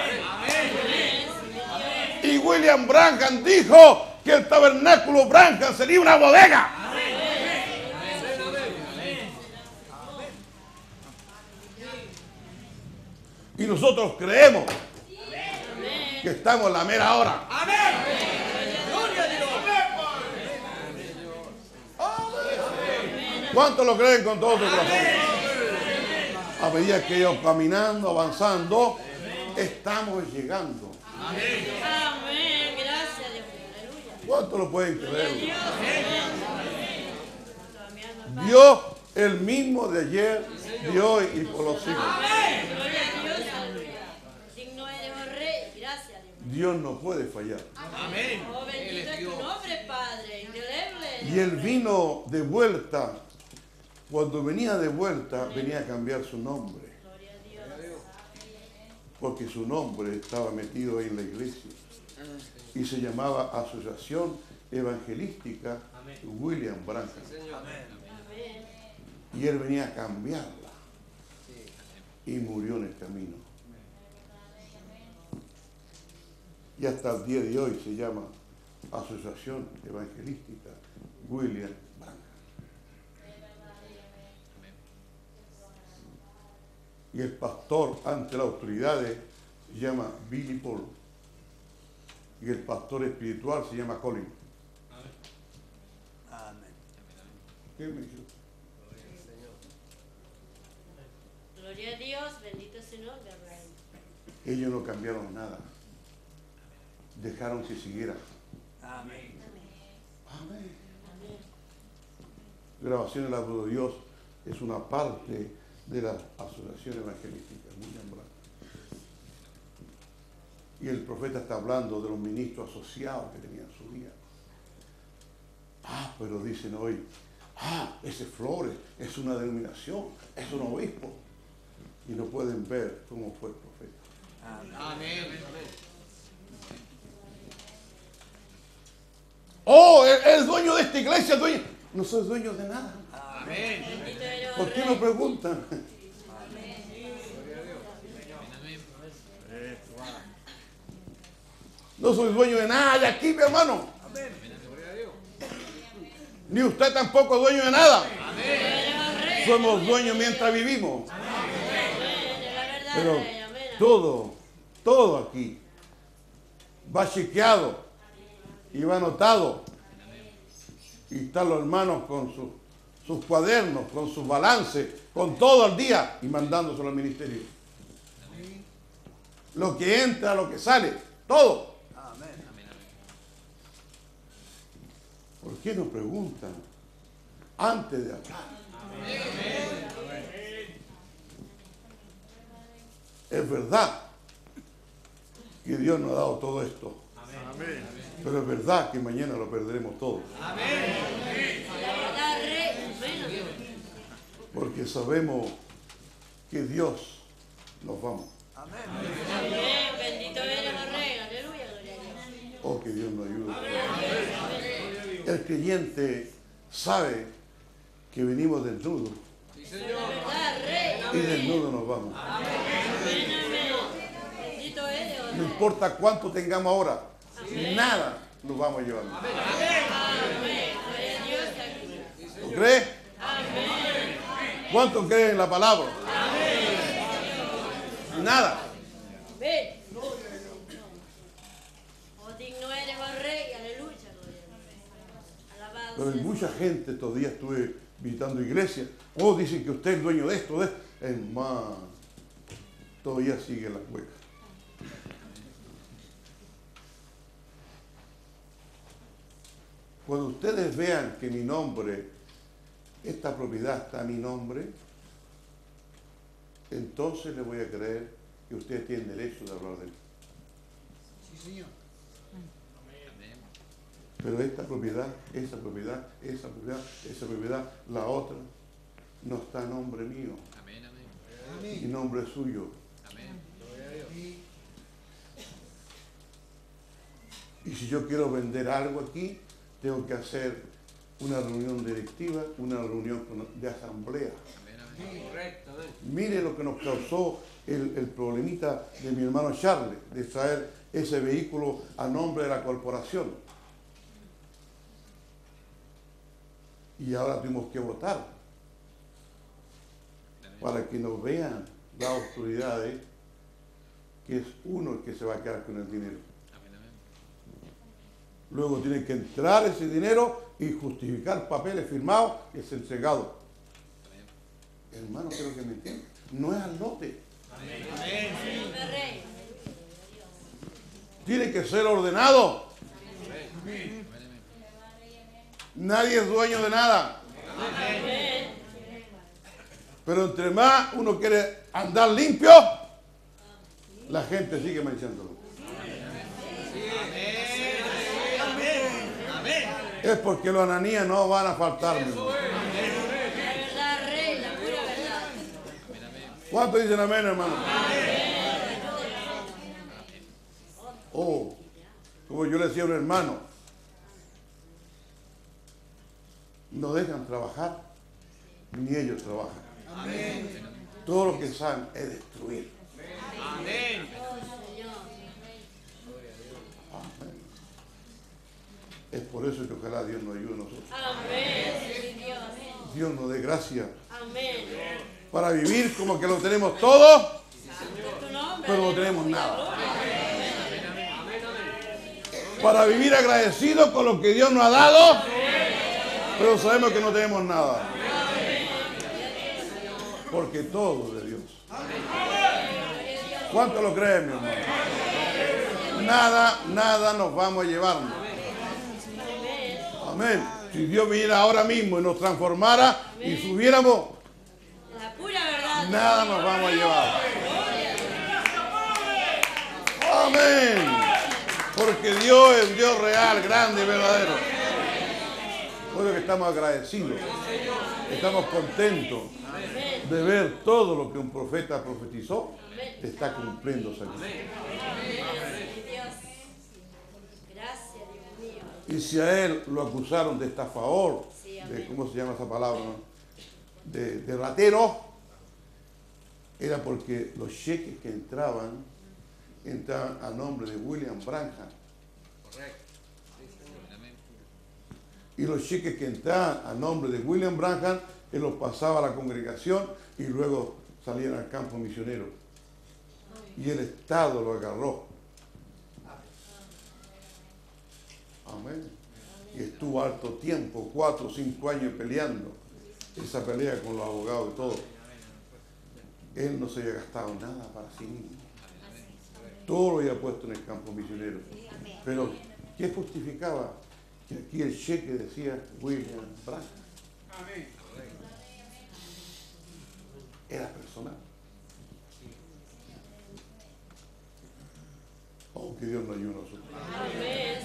Y William Branham dijo que el tabernáculo Branham sería una bodega. Y nosotros creemos que estamos en la mera hora. ¿Cuántos lo creen con todo su corazón? A medida que ellos caminando, avanzando, estamos llegando. ¿Cuántos lo pueden creer? Dios, el mismo de ayer, de hoy y por los siglos. Dios no puede fallar. Amén. Y Él vino de vuelta. Cuando venía de vuelta, venía a cambiar su nombre. Porque su nombre estaba metido ahí en la iglesia. Y se llamaba Asociación Evangelística William Branham. Y Él venía a cambiarla. Y murió en el camino. Y hasta el día de hoy se llama Asociación Evangelística William Branham. Y el pastor ante las autoridades se llama Billy Paul. Y el pastor espiritual se llama Colin. Amén. ¿Qué me dijo? Gloria a Dios, bendito es su nombre. Ellos no cambiaron nada. Dejaron que siguiera. Amén. Amén. Grabación del Labrador de Dios es una parte de la Asociación Evangelística. Muy importante. Y el profeta está hablando de los ministros asociados que tenían su día. Ah, pero dicen hoy, ah, ese Flores es una denominación, es un obispo. Y no pueden ver cómo fue el profeta. Amén. Amén. Oh, el dueño de esta iglesia, dueño. No soy dueño de nada. Amén. ¿Por qué no preguntan? Amén. No soy dueño de nada de aquí, mi hermano. Amén. Ni usted tampoco es dueño de nada. Amén. Somos dueños mientras vivimos. Amén. Pero todo aquí va chequeado. Y va anotado. Y están los hermanos con sus cuadernos, con sus balances, con todo al día y mandándoselo al ministerio. Lo que entra, lo que sale, todo. ¿Por qué nos preguntan antes de hablar? Es verdad que Dios nos ha dado todo esto. Pero es verdad que mañana lo perderemos todos. Porque sabemos que Dios nos vamos. Oh, que Dios nos ayude. El creyente sabe que venimos desnudos. Y desnudos nos vamos. No importa cuánto tengamos ahora. Nada nos vamos a llevar. ¿Lo cree? ¿Cuántos creen en la palabra? Nada. Pero hay mucha gente, estos días estuve visitando iglesias. Oh, dicen que usted es dueño de esto, de esto. Hermano, todavía sigue la cueca. Cuando ustedes vean que mi nombre, esta propiedad está a mi nombre, entonces les voy a creer que ustedes tienen derecho de hablar de él. Sí, señor. Pero esta propiedad, esa propiedad, esa propiedad, esa propiedad, la otra, no está en nombre mío, amén, amén. Y nombre es suyo. Amén. Y si yo quiero vender algo aquí, tengo que hacer una reunión directiva, una reunión de asamblea. Mire lo que nos causó el problemita de mi hermano Charles, de traer ese vehículo a nombre de la corporación. Y ahora tuvimos que votar para que nos vean las autoridades que es uno el que se va a quedar con el dinero. Luego tiene que entrar ese dinero y justificar papeles firmados y es entregado. Hermano, creo que me entienden. No es al lote. Amén. Amén. Tiene que ser ordenado. Amén. Nadie es dueño de nada. Amén. Pero entre más uno quiere andar limpio, la gente sigue manchándolo. Es porque los Ananías no van a faltarme. ¿Cuántos dicen amén, hermano? Oh, como yo le decía a un hermano, no dejan trabajar, ni ellos trabajan. Todo lo que saben es destruir. Amén. Es por eso que ojalá Dios nos ayude a nosotros. Amén. Dios nos dé gracia. Amén. Para vivir como que lo tenemos todo, pero no tenemos nada. Para vivir agradecidos con lo que Dios nos ha dado, pero sabemos que no tenemos nada. Porque todo es de Dios. ¿Cuánto lo creen, mi hermano? Nada nos vamos a llevarnos. Amén. Si Dios viniera ahora mismo y nos transformara, amén, y subiéramos, la pura verdad, nada nos vamos a llevar. Amén. Porque Dios es Dios real, grande y verdadero. Por eso que estamos agradecidos. Estamos contentos de ver todo lo que un profeta profetizó está cumpliéndose aquí. Y si a él lo acusaron de estafador, de, ¿cómo se llama esa palabra? De ratero, era porque los cheques que entraban a nombre de William Branham. Correcto. Y los cheques que entraban a nombre de William Branham, él los pasaba a la congregación y luego salían al campo misionero. Y el Estado lo agarró. Amén. Y estuvo harto tiempo, 4 o 5 años peleando, esa pelea con los abogados y todo. Él no se había gastado nada para sí mismo. Todo lo había puesto en el campo misionero. Pero, ¿qué justificaba? Que aquí el cheque decía William Branham. Era personal. Oh, que Dios nos ayude a nosotros. Amén.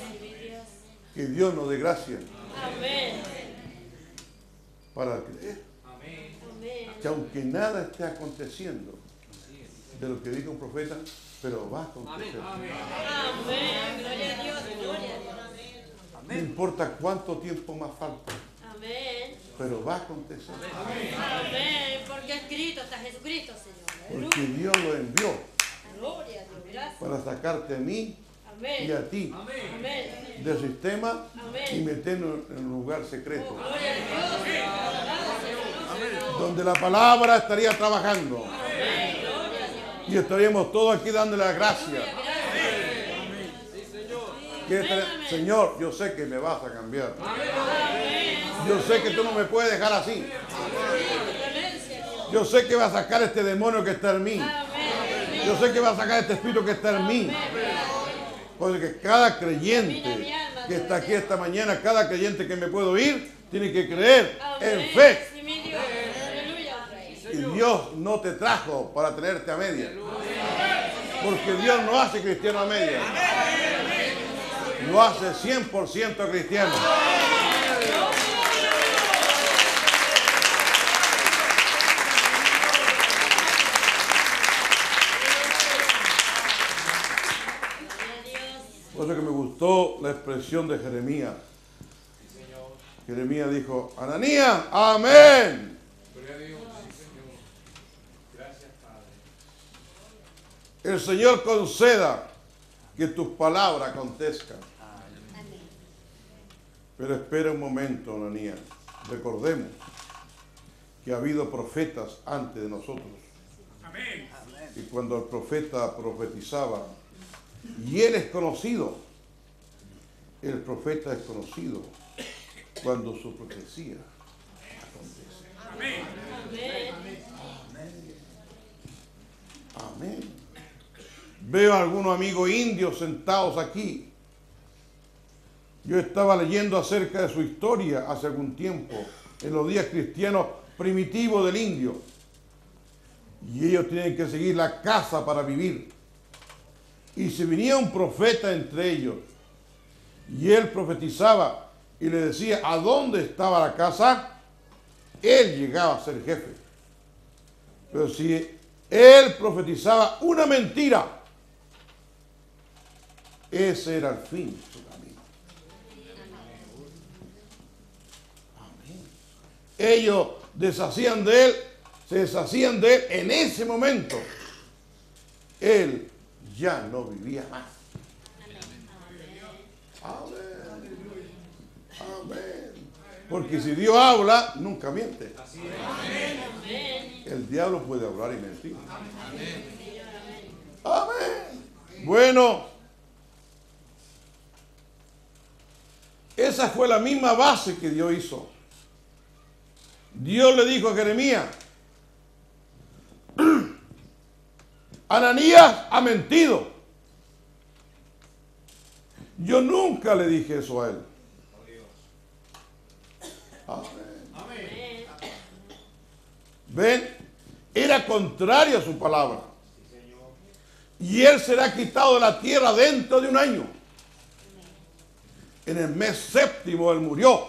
Que Dios nos dé gracia. Amén. Para creer. Amén. Que aunque nada esté aconteciendo de lo que dijo un profeta, pero va a acontecer. Amén. Amén. Gloria a Dios. Gloria a Dios. No importa cuánto tiempo más falta. Amén. Pero va a acontecer. Amén. Amén. Porque escrito está Jesucristo, Señor. Porque Dios lo envió. Gloria a Dios. Gracias. Para sacarte a mí y a ti, amén, del sistema, amén, y meternos en un lugar secreto, amén, donde la palabra estaría trabajando, amén, y estaríamos todos aquí dándole las gracias. Señor, yo sé que me vas a cambiar, yo sé que tú no me puedes dejar así, yo sé que vas a sacar este demonio que está en mí, yo sé que vas a sacar este espíritu que está en mí. Porque cada creyente que está aquí esta mañana, cada creyente que me puedo ir, tiene que creer en fe. Y Dios no te trajo para tenerte a media. Porque Dios no hace cristiano a media. Lo hace 100% cristiano. la expresión de Jeremías. Sí, señor. Jeremías dijo, Ananías, amén. Gloria a Dios, sí, Señor. Gracias, Padre. El Señor conceda que tus palabras acontezcan. Amén. Pero espera un momento, Ananías. Recordemos que ha habido profetas antes de nosotros. Amén. Y cuando el profeta profetizaba, y él es conocido, el profeta es conocido cuando su profecía acontece. Amén. Amén. Amén. Veo a algunos amigos indios sentados aquí. Yo estaba leyendo acerca de su historia hace algún tiempo, en los días cristianos primitivos del indio. Y ellos tienen que seguir la casa para vivir. Y se venía un profeta entre ellos. Y él profetizaba y le decía, ¿a dónde estaba la casa? Él llegaba a ser jefe. Pero si él profetizaba una mentira, ese era el fin de su camino. Amén. Ellos deshacían de él, se deshacían de él en ese momento. Él ya no vivía más. Amén. Amén. Porque si Dios habla, nunca miente. El diablo puede hablar y mentir. Amén. Bueno, esa fue la misma base que Dios hizo. Dios le dijo a Jeremías, Ananías ha mentido. Yo nunca le dije eso a él. Amén. ¿Ven? Era contrario a su palabra. Y él será quitado de la tierra dentro de un año. En el mes séptimo él murió.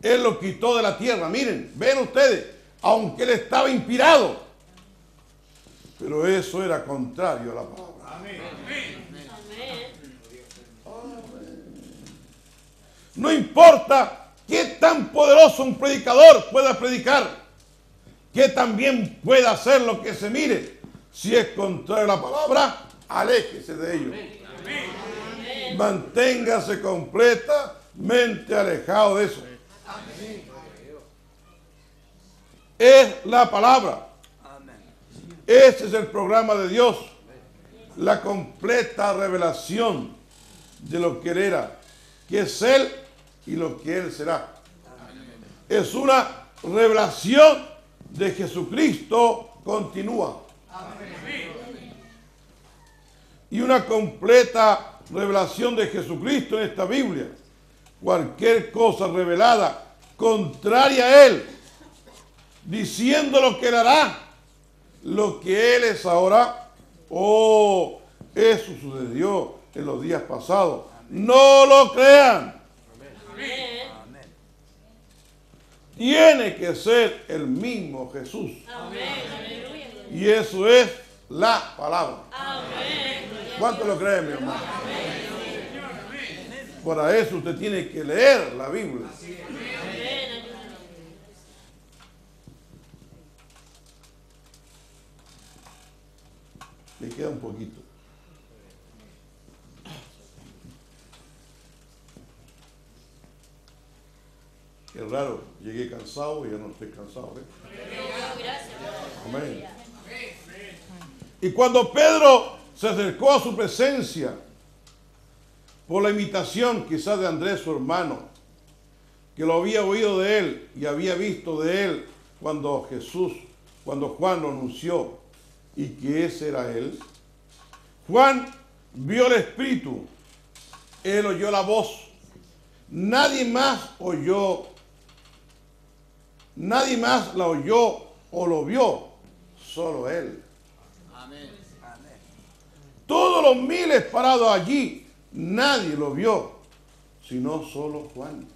Él lo quitó de la tierra. Miren, ven ustedes, aunque él estaba inspirado. Pero eso era contrario a la palabra. Amén. No importa qué tan poderoso un predicador pueda predicar, que también pueda hacer lo que se mire. Si es contrario a la palabra, aléjese de ello. Amén. Manténgase completamente alejado de eso. Amén. Es la palabra. Ese es el programa de Dios, la completa revelación de lo que Él era, que es Él y lo que Él será. Es una revelación de Jesucristo continua. Y una completa revelación de Jesucristo en esta Biblia. Cualquier cosa revelada contraria a Él, diciendo lo que Él hará, lo que Él es ahora, oh, eso sucedió en los días pasados. Amén. No lo crean. Amén. Amén. Tiene que ser el mismo Jesús. Amén. Y eso es la palabra. Amén. ¿Cuánto lo creen, mi hermano? Amén. Para eso usted tiene que leer la Biblia. Le queda un poquito. Qué raro, llegué cansado y ya no estoy cansado, ¿eh? Amén. Y cuando Pedro se acercó a su presencia, por la imitación quizás de Andrés, su hermano, que lo había oído de él y había visto de él cuando Jesús, cuando Juan lo anunció, y que ese era él. Juan vio el Espíritu, él oyó la voz, nadie más oyó, nadie más la oyó o lo vio, solo él. Amén. Todos los miles parados allí, nadie lo vio, sino solo Juan.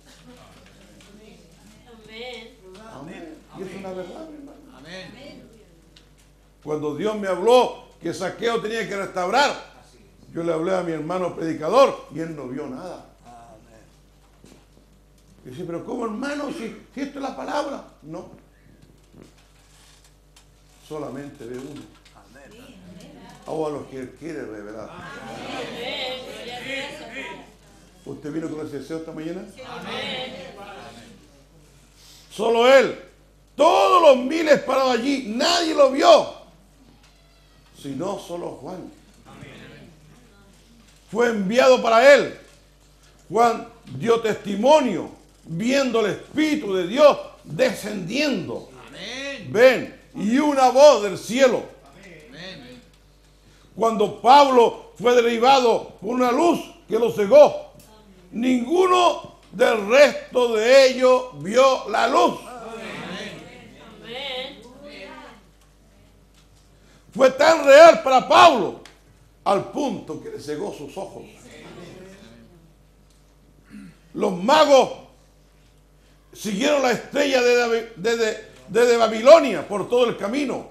Amén. Amén. Y es una verdad, mi hermano. Amén. Cuando Dios me habló que Saqueo tenía que restaurar, yo le hablé a mi hermano predicador y él no vio nada. Y dice, pero ¿cómo, hermano? Si esto es la palabra. No. Solamente ve uno. Amén. O a los que Él quiere revelar. Amén. ¿Usted vino con ese deseo esta mañana? Amén. Solo Él. Todos los miles parados allí, nadie lo vio, sino solo Juan. Fue enviado para Él. Juan dio testimonio, viendo el Espíritu de Dios descendiendo. Amén. Ven, y una voz del cielo. Amén. Cuando Pablo fue derribado por una luz que lo cegó, ninguno del resto de ellos vio la luz. Amén. Fue tan real para Pablo, al punto que le cegó sus ojos. Los magos siguieron la estrella desde Babilonia por todo el camino.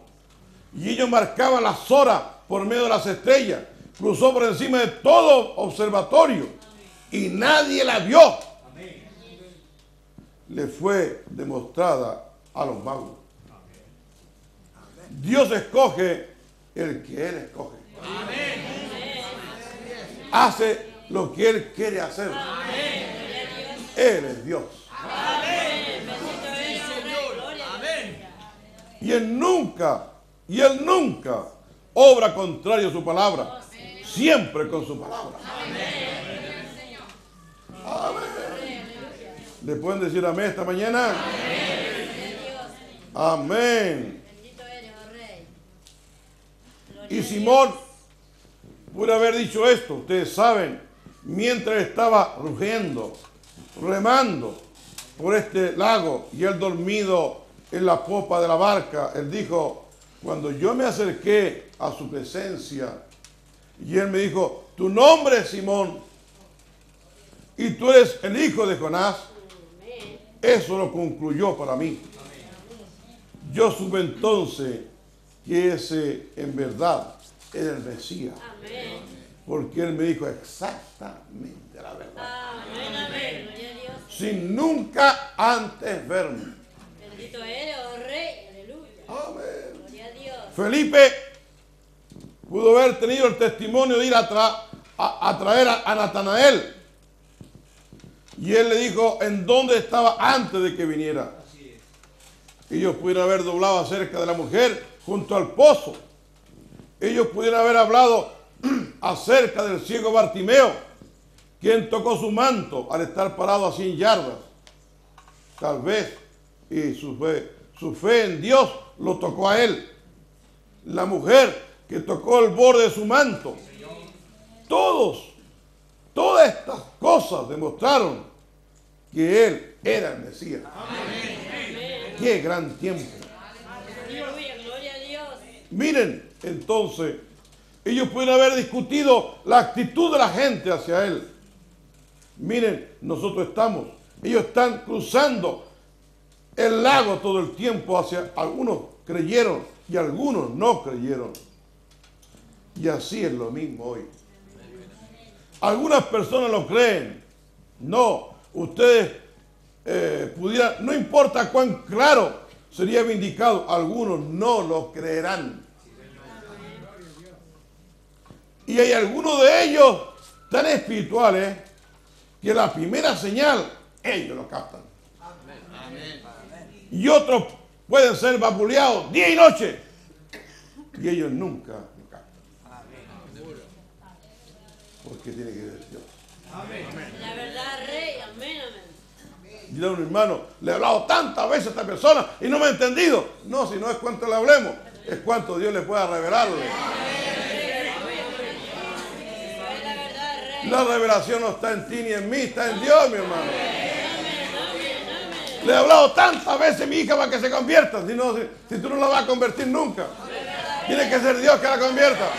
Y ellos marcaban las horas por medio de las estrellas. Cruzó por encima de todo observatorio y nadie la vio. Le fue demostrada a los magos. Dios escoge el que Él escoge. Hace lo que Él quiere hacer. Él es Dios. Amén. Y Él nunca obra contrario a su palabra. Siempre con su palabra. Amén. ¿Le pueden decir amén esta mañana? Amén. Y Simón pudo haber dicho esto. Ustedes saben, mientras estaba remando por este lago y él dormido en la popa de la barca, él dijo, cuando yo me acerqué a su presencia y él me dijo, tu nombre es Simón y tú eres el hijo de Jonás, eso lo concluyó para mí. Yo supe entonces que ese en verdad era el Mesías. Porque él me dijo exactamente la verdad. Amén, amén. Sin nunca antes verme. Bendito eres, oh Rey. Aleluya. Amén. Gloria a Dios. Felipe pudo haber tenido el testimonio de ir a traer a Natanael. Y él le dijo en dónde estaba antes de que viniera. Así es. Ellos pudieron haber doblado acerca de la mujer junto al pozo. Ellos pudieron haber hablado acerca del ciego Bartimeo, quien tocó su manto al estar parado a 100 yardas. Tal vez, y su fe en Dios lo tocó a él. La mujer que tocó el borde de su manto. Todas estas cosas demostraron que él era el Mesías. Amén. ¡Qué gran tiempo! Aleluya, gloria a Dios. Miren, entonces, ellos pudieron haber discutido la actitud de la gente hacia él. Miren, nosotros estamos. Ellos están cruzando el lago todo el tiempo hacia algunos creyeron y algunos no creyeron. Y así es lo mismo hoy. Algunas personas lo creen. No, ustedes pudieran, no importa cuán claro sería vindicado, algunos no lo creerán. Y hay algunos de ellos tan espirituales que la primera señal ellos lo captan. Amén. Y otros pueden ser vapuleados día y noche y ellos nunca lo captan. Amén. Porque tiene que ver Dios. Amén. La verdad, Rey. Amén, amén. Dile a un hermano, le he hablado tantas veces a esta persona y no me ha entendido. No, si no es cuánto le hablemos, es cuánto Dios le pueda revelarle. La revelación no está en ti ni en mí, está en Dios, mi hermano. Le he hablado tantas veces a mi hija para que se convierta. Si tú no la vas a convertir nunca. Tiene que ser Dios que la convierta.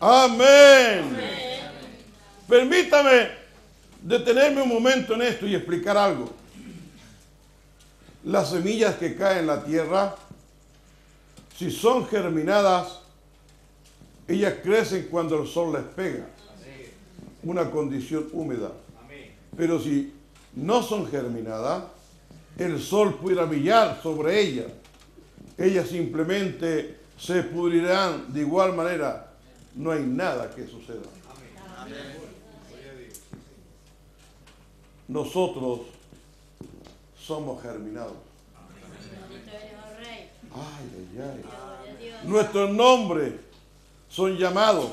Amén. Permítame detenerme un momento en esto y explicar algo. Las semillas que caen en la tierra, si son germinadas, Ellas crecen cuando el sol les pega. Una condición húmeda. Pero si no son germinadas, el sol pudiera brillar sobre ellas. Ellas simplemente se pudrirán de igual manera. No hay nada que suceda. Nosotros somos germinados. Ay, ay, ay. Nuestros nombres son llamados,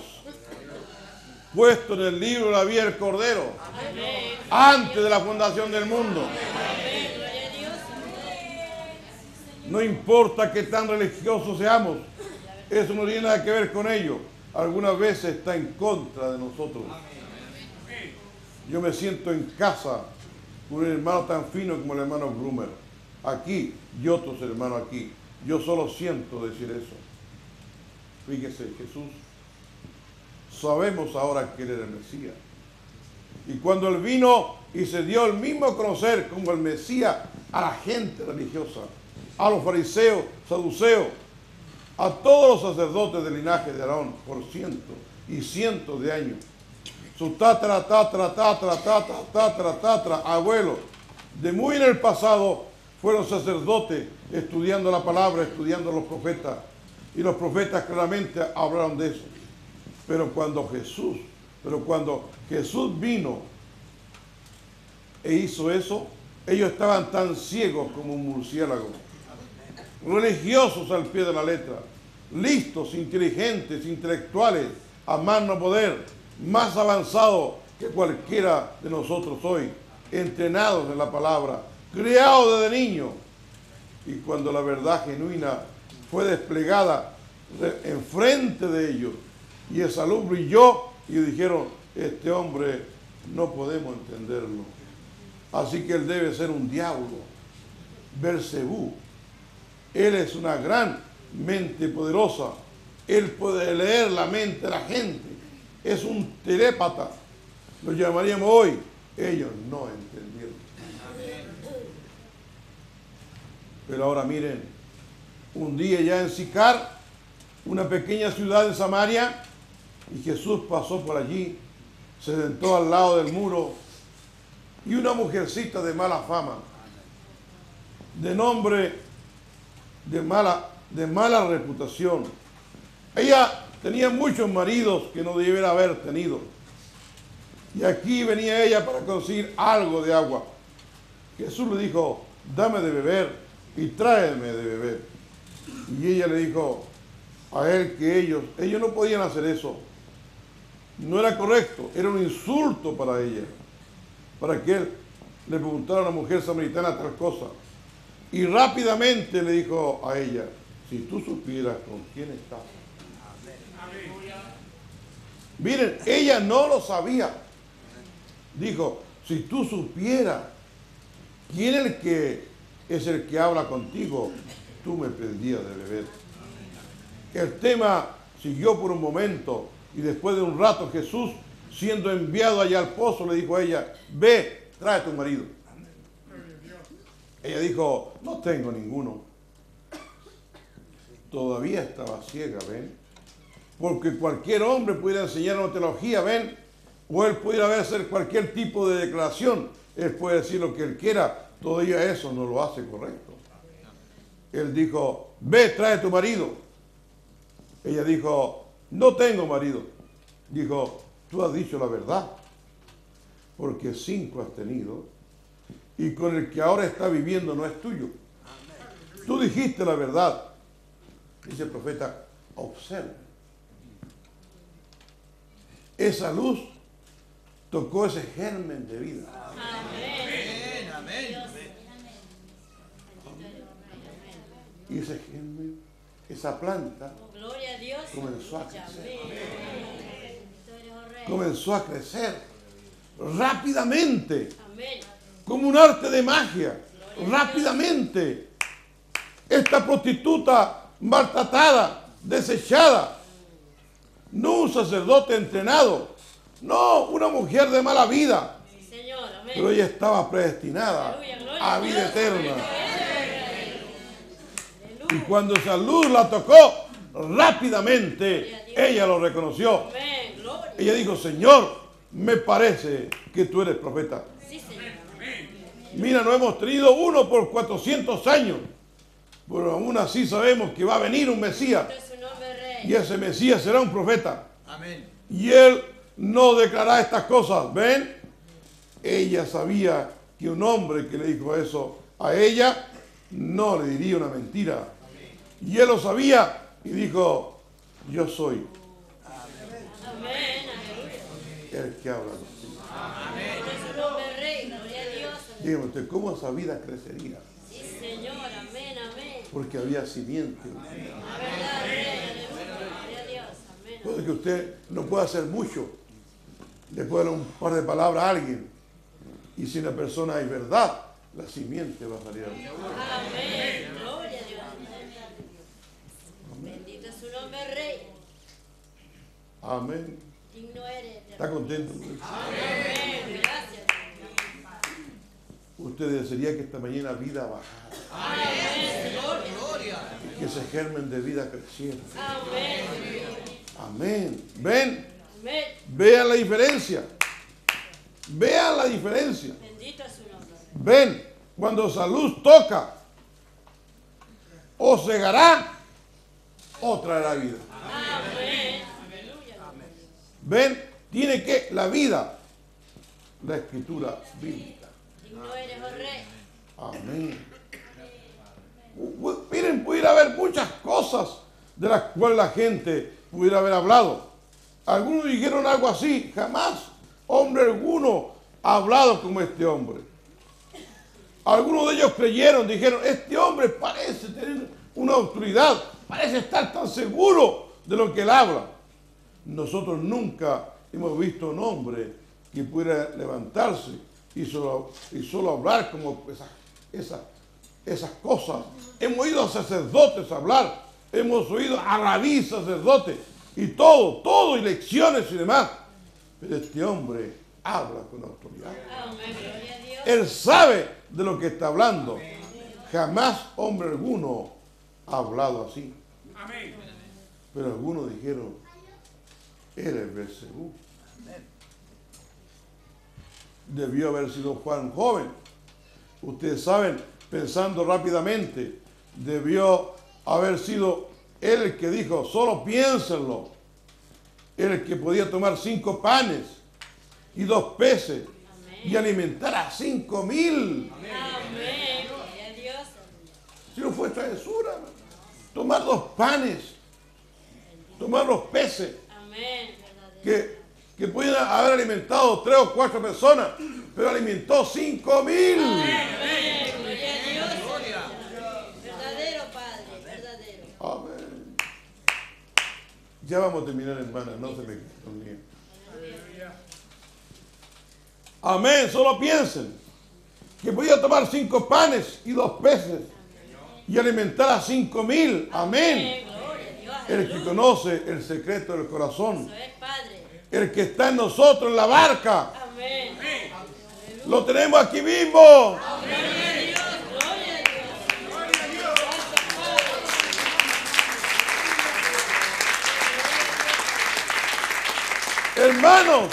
puestos en el libro de la vida del Cordero, antes de la fundación del mundo. No importa que tan religiosos seamos, eso no tiene nada que ver con ello. Algunas veces está en contra de nosotros. Yo me siento en casa con un hermano tan fino como el hermano Bloomer, aquí y otros hermanos aquí. Yo solo siento decir eso. Fíjese, Jesús, sabemos ahora que Él era el Mesías. Y cuando Él vino y se dio el mismo a conocer como el Mesías a la gente religiosa, a los fariseos, saduceos, a todos los sacerdotes del linaje de Aarón por cientos y cientos de años, su abuelo, de muy en el pasado, fueron sacerdotes estudiando la palabra, estudiando a los profetas. Y los profetas claramente hablaron de eso. Pero cuando Jesús vino e hizo eso, ellos estaban tan ciegos como un murciélago. Religiosos al pie de la letra. Listos, inteligentes, intelectuales, a más no poder. Más avanzados que cualquiera de nosotros hoy. Entrenados en la palabra. Criados desde niños. Y cuando la verdad genuina fue desplegada enfrente de ellos, y esa luz brilló, y dijeron, este hombre no podemos entenderlo. Así que él debe ser un diablo, Belcebú. Él es una gran mente poderosa. Él puede leer la mente de la gente. Es un telépata. Lo llamaríamos hoy. Ellos no entendieron. Pero ahora miren, un día ya en Sicar, una pequeña ciudad de Samaria, y Jesús pasó por allí, se sentó al lado del muro, y una mujercita de mala fama, de nombre de mala reputación. Ella tenía muchos maridos que no debiera haber tenido. Y aquí venía ella para conseguir algo de agua. Jesús le dijo, dame de beber y tráeme de beber. Y ella le dijo a él que ellos no podían hacer eso. No era correcto, era un insulto para ella. Para que él le preguntara a una mujer samaritana tal cosa. Y rápidamente le dijo a ella, si tú supieras con quién estás. Miren, ella no lo sabía. Dijo, si tú supieras quién es el que habla contigo, tú me pedías de beber. El tema siguió por un momento y después de un rato Jesús, siendo enviado allá al pozo, le dijo a ella, ve, trae a tu marido. Ella dijo, no tengo ninguno. Todavía estaba ciega, ¿ven? Porque cualquier hombre pudiera enseñar una teología, ¿ven? O él pudiera hacer cualquier tipo de declaración. Él puede decir lo que él quiera. Todavía eso no lo hace correcto. Él dijo, ve, trae a tu marido. Ella dijo, no tengo marido. Dijo, tú has dicho la verdad, porque 5 has tenido y con el que ahora está viviendo no es tuyo. Tú dijiste la verdad. Dice el profeta, observa. Esa luz tocó ese germen de vida. Amén. Amén. Y ese germen, esa planta, comenzó a crecer. Comenzó a crecer rápidamente, como un arte de magia. Rápidamente, esta prostituta maltratada, desechada, no un sacerdote entrenado, no una mujer de mala vida, pero ella estaba predestinada a vida eterna. Y cuando esa luz la tocó, rápidamente Ella lo reconoció. Ella dijo, Señor, me parece que tú eres profeta. Sí, Señor. Mira, no hemos tenido uno por 400 años. Pero aún así sabemos que va a venir un Mesías. Y ese Mesías será un profeta. Amén. Y él no declarará estas cosas. ¿Ven? Ella sabía que un hombre que le dijo eso a ella no le diría una mentira. Amén. Y él lo sabía y dijo, yo soy. Amén. El que habla contigo. Amén. Dígame usted, ¿cómo esa vida crecería? Sí, Señor. Amén, amén. Porque había simiente. Amén. Puede que usted no pueda hacer mucho. Le puede dar un par de palabras a alguien. Y si la persona es verdad, la simiente va a salir a la vida. Amén. Gloria a Dios. Amén. Bendito es su nombre, Rey. Amén. Digno eres. ¿Está contento? Amén. Gracias. Usted desearía que esta mañana vida bajara. Amén. Gloria. Que ese germen de vida creciera. Amén. Amén. Ven. Amén. Vean la diferencia. Vean la diferencia. Bendito es su nombre. Ven. Cuando esa luz toca, o cegará o traerá vida. Amén. Amén. Ven. Tiene que la vida, la escritura bíblica. No eres el rey. Amén. Miren, pudiera haber muchas cosas de las cuales la gente pudiera haber hablado. Algunos dijeron algo así. Jamás hombre alguno ha hablado como este hombre. Algunos de ellos creyeron, dijeron, este hombre parece tener una autoridad, parece estar tan seguro de lo que él habla. Nosotros nunca hemos visto un hombre que pudiera levantarse y solo hablar como esas cosas. Hemos oído a sacerdotes hablar. Hemos oído a rabí, sacerdotes, y todo, y lecciones y demás. Pero este hombre habla con autoridad. Amén. Él sabe de lo que está hablando. Amén. Jamás hombre alguno ha hablado así. Amén. Pero algunos dijeron, él es Belcebú. Debió haber sido Juan joven. Ustedes saben, pensando rápidamente, debió haber sido él el que dijo, solo piénsenlo. Él el que podía tomar 5 panes y 2 peces. Amén. Y alimentar a 5.000. Amén. Amén. Si no fue travesura, tomar 2 panes, tomar 2 peces. Amén. Que podían haber alimentado 3 o 4 personas, pero alimentó 5.000. Amén. Amén. Amén. Ya vamos a terminar, hermana, no se me olvide. Amén, solo piensen que podía tomar 5 panes y 2 peces y alimentar a 5.000. Amén. El que conoce el secreto del corazón, el que está en nosotros en la barca, lo tenemos aquí mismo. Hermanos,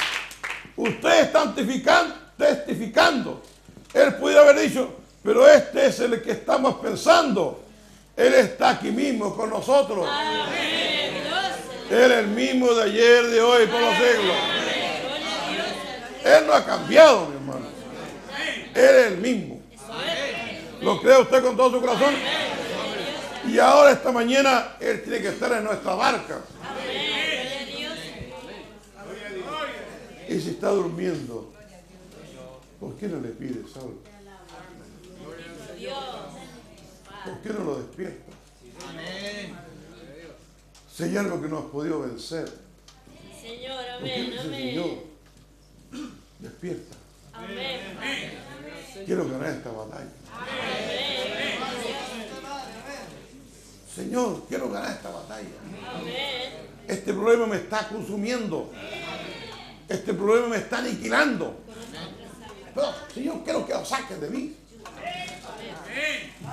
ustedes están testificando. Él pudiera haber dicho, pero este es el que estamos pensando. Él está aquí mismo con nosotros. Amén. Él es el mismo de ayer, de hoy, por los siglos. Él no ha cambiado, mi hermano. Él es el mismo. ¿Lo cree usted con todo su corazón? Y ahora esta mañana Él tiene que estar en nuestra barca. Y si está durmiendo, ¿por qué no le pides algo? ¿Por qué no lo despiertas? Si hay algo que no has podido vencer, Señor, amén, amén. Despierta. Amén. Quiero ganar esta batalla. Amén. Señor, quiero ganar esta batalla. Amén. Este problema me está consumiendo. Este problema me está aniquilando. Pero, Señor, quiero que lo saques de mí.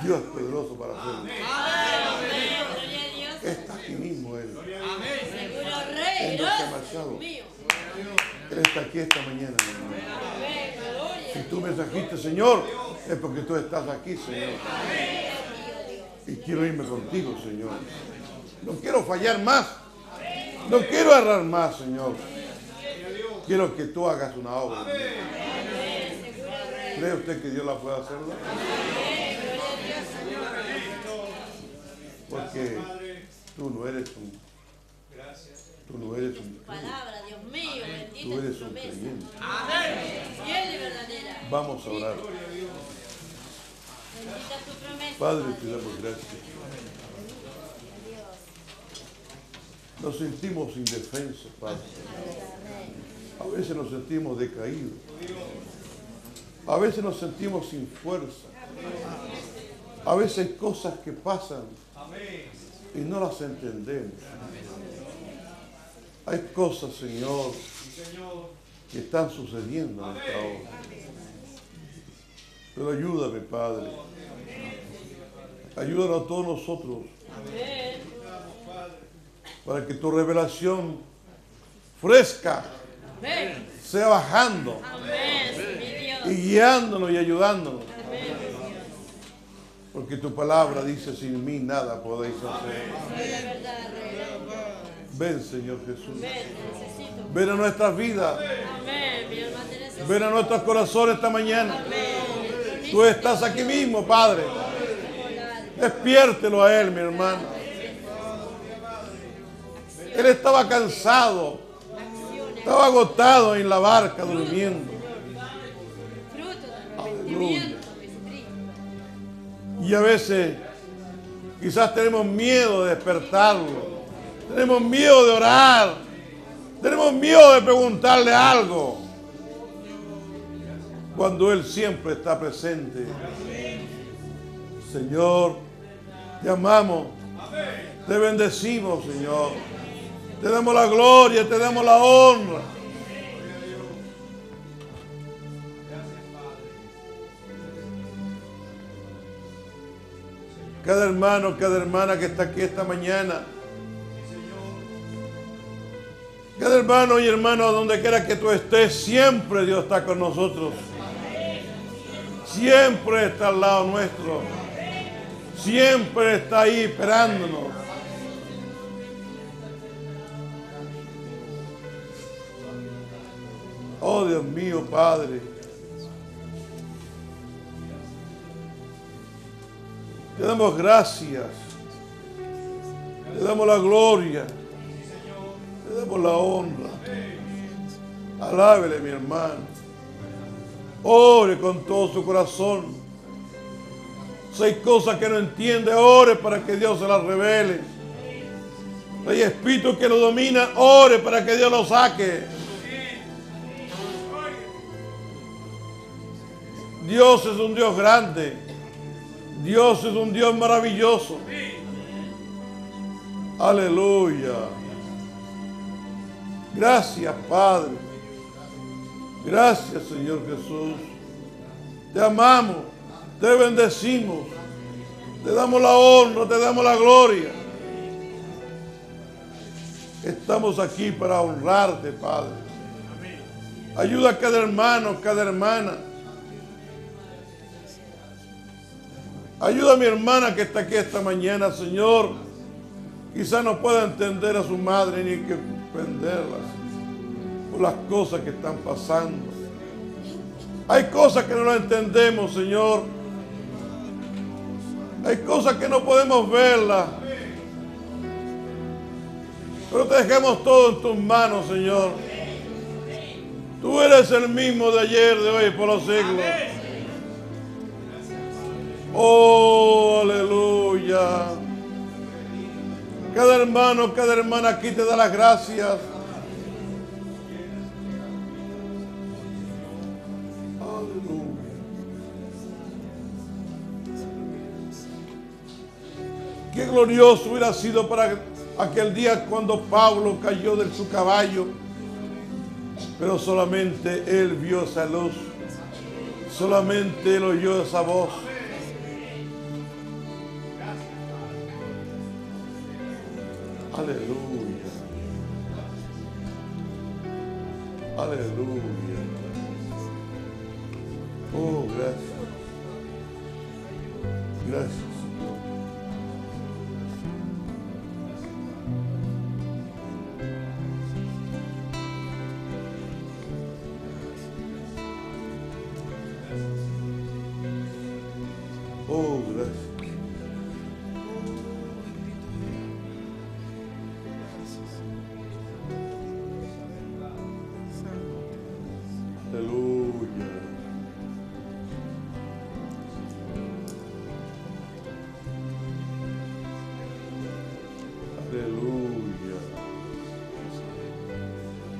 Dios es poderoso para hacerlo. Está aquí mismo Él. demasiado. Él está aquí esta mañana, hermano. Si tú me trajiste, Señor, es porque tú estás aquí, Señor. Y quiero irme contigo, Señor. No quiero fallar más. No quiero errar más, Señor. Quiero que tú hagas una obra. ¿Cree usted que Dios la puede hacer? Porque tú no eres un... Tú no eres un... Palabra, Dios mío, bendita. Tú eres un creyente. Vamos a orar. Padre, te damos gracias. Nos sentimos indefensos, Padre. A veces nos sentimos decaídos. A veces nos sentimos sin fuerza. A veces hay cosas que pasan y no las entendemos. Hay cosas, Señor, que están sucediendo en esta hora. Pero ayúdame, Padre. Ayúdanos a todos nosotros para que tu revelación fresca sea bajando y guiándonos y ayudándonos. Porque tu palabra dice, sin mí nada podéis hacer. Ven, Señor Jesús. Ven a nuestras vidas. Ven a nuestros corazones esta mañana. Tú estás aquí mismo, Padre. Despiértelo a Él, mi hermano. Él estaba cansado. Estaba agotado en la barca, durmiendo. Aleluya. Y a veces quizás tenemos miedo de despertarlo. Tenemos miedo de orar. Tenemos miedo de preguntarle algo. Cuando Él siempre está presente. Señor, te amamos. Te bendecimos, Señor. Te damos la gloria, te damos la honra. Cada hermano, cada hermana que está aquí esta mañana. Cada hermano y hermana, donde quiera que tú estés, siempre Dios está con nosotros. Siempre está al lado nuestro. Siempre está ahí esperándonos. Oh, Dios mío, Padre. Te damos gracias. Te damos la gloria. Te damos la honra. Alábele, mi hermano. Ore con todo su corazón. Si hay cosas que no entiende, ore para que Dios se las revele. Si hay espíritu que lo domina, ore para que Dios lo saque. Dios es un Dios grande. Dios es un Dios maravilloso. Aleluya. Gracias, Padre. Gracias, Señor Jesús. Te amamos, te bendecimos, te damos la honra, te damos la gloria. Estamos aquí para honrarte, Padre. Ayuda a cada hermano, cada hermana. Ayuda a mi hermana que está aquí esta mañana, Señor. Quizás no pueda entender a su madre ni que comprenderla por las cosas que están pasando. Hay cosas que no las entendemos, Señor. Hay cosas que no podemos verlas. Pero te dejamos todo en tus manos, Señor. Tú eres el mismo de ayer, de hoy y por los siglos. Oh, aleluya. Cada hermano, cada hermana aquí te da las gracias. Aleluya. Qué glorioso hubiera sido para aquel día cuando Pablo cayó de su caballo. Pero solamente él vio esa luz. Solamente él oyó esa voz. Aleluya. Aleluya. Oh, gracias. Gracias.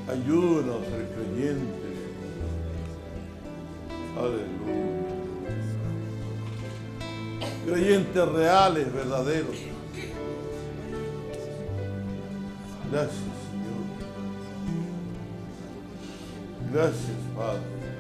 Ayúdanos a ser creyentes. Aleluya. Creyentes reales, verdaderos. Gracias, Señor. Gracias, Padre.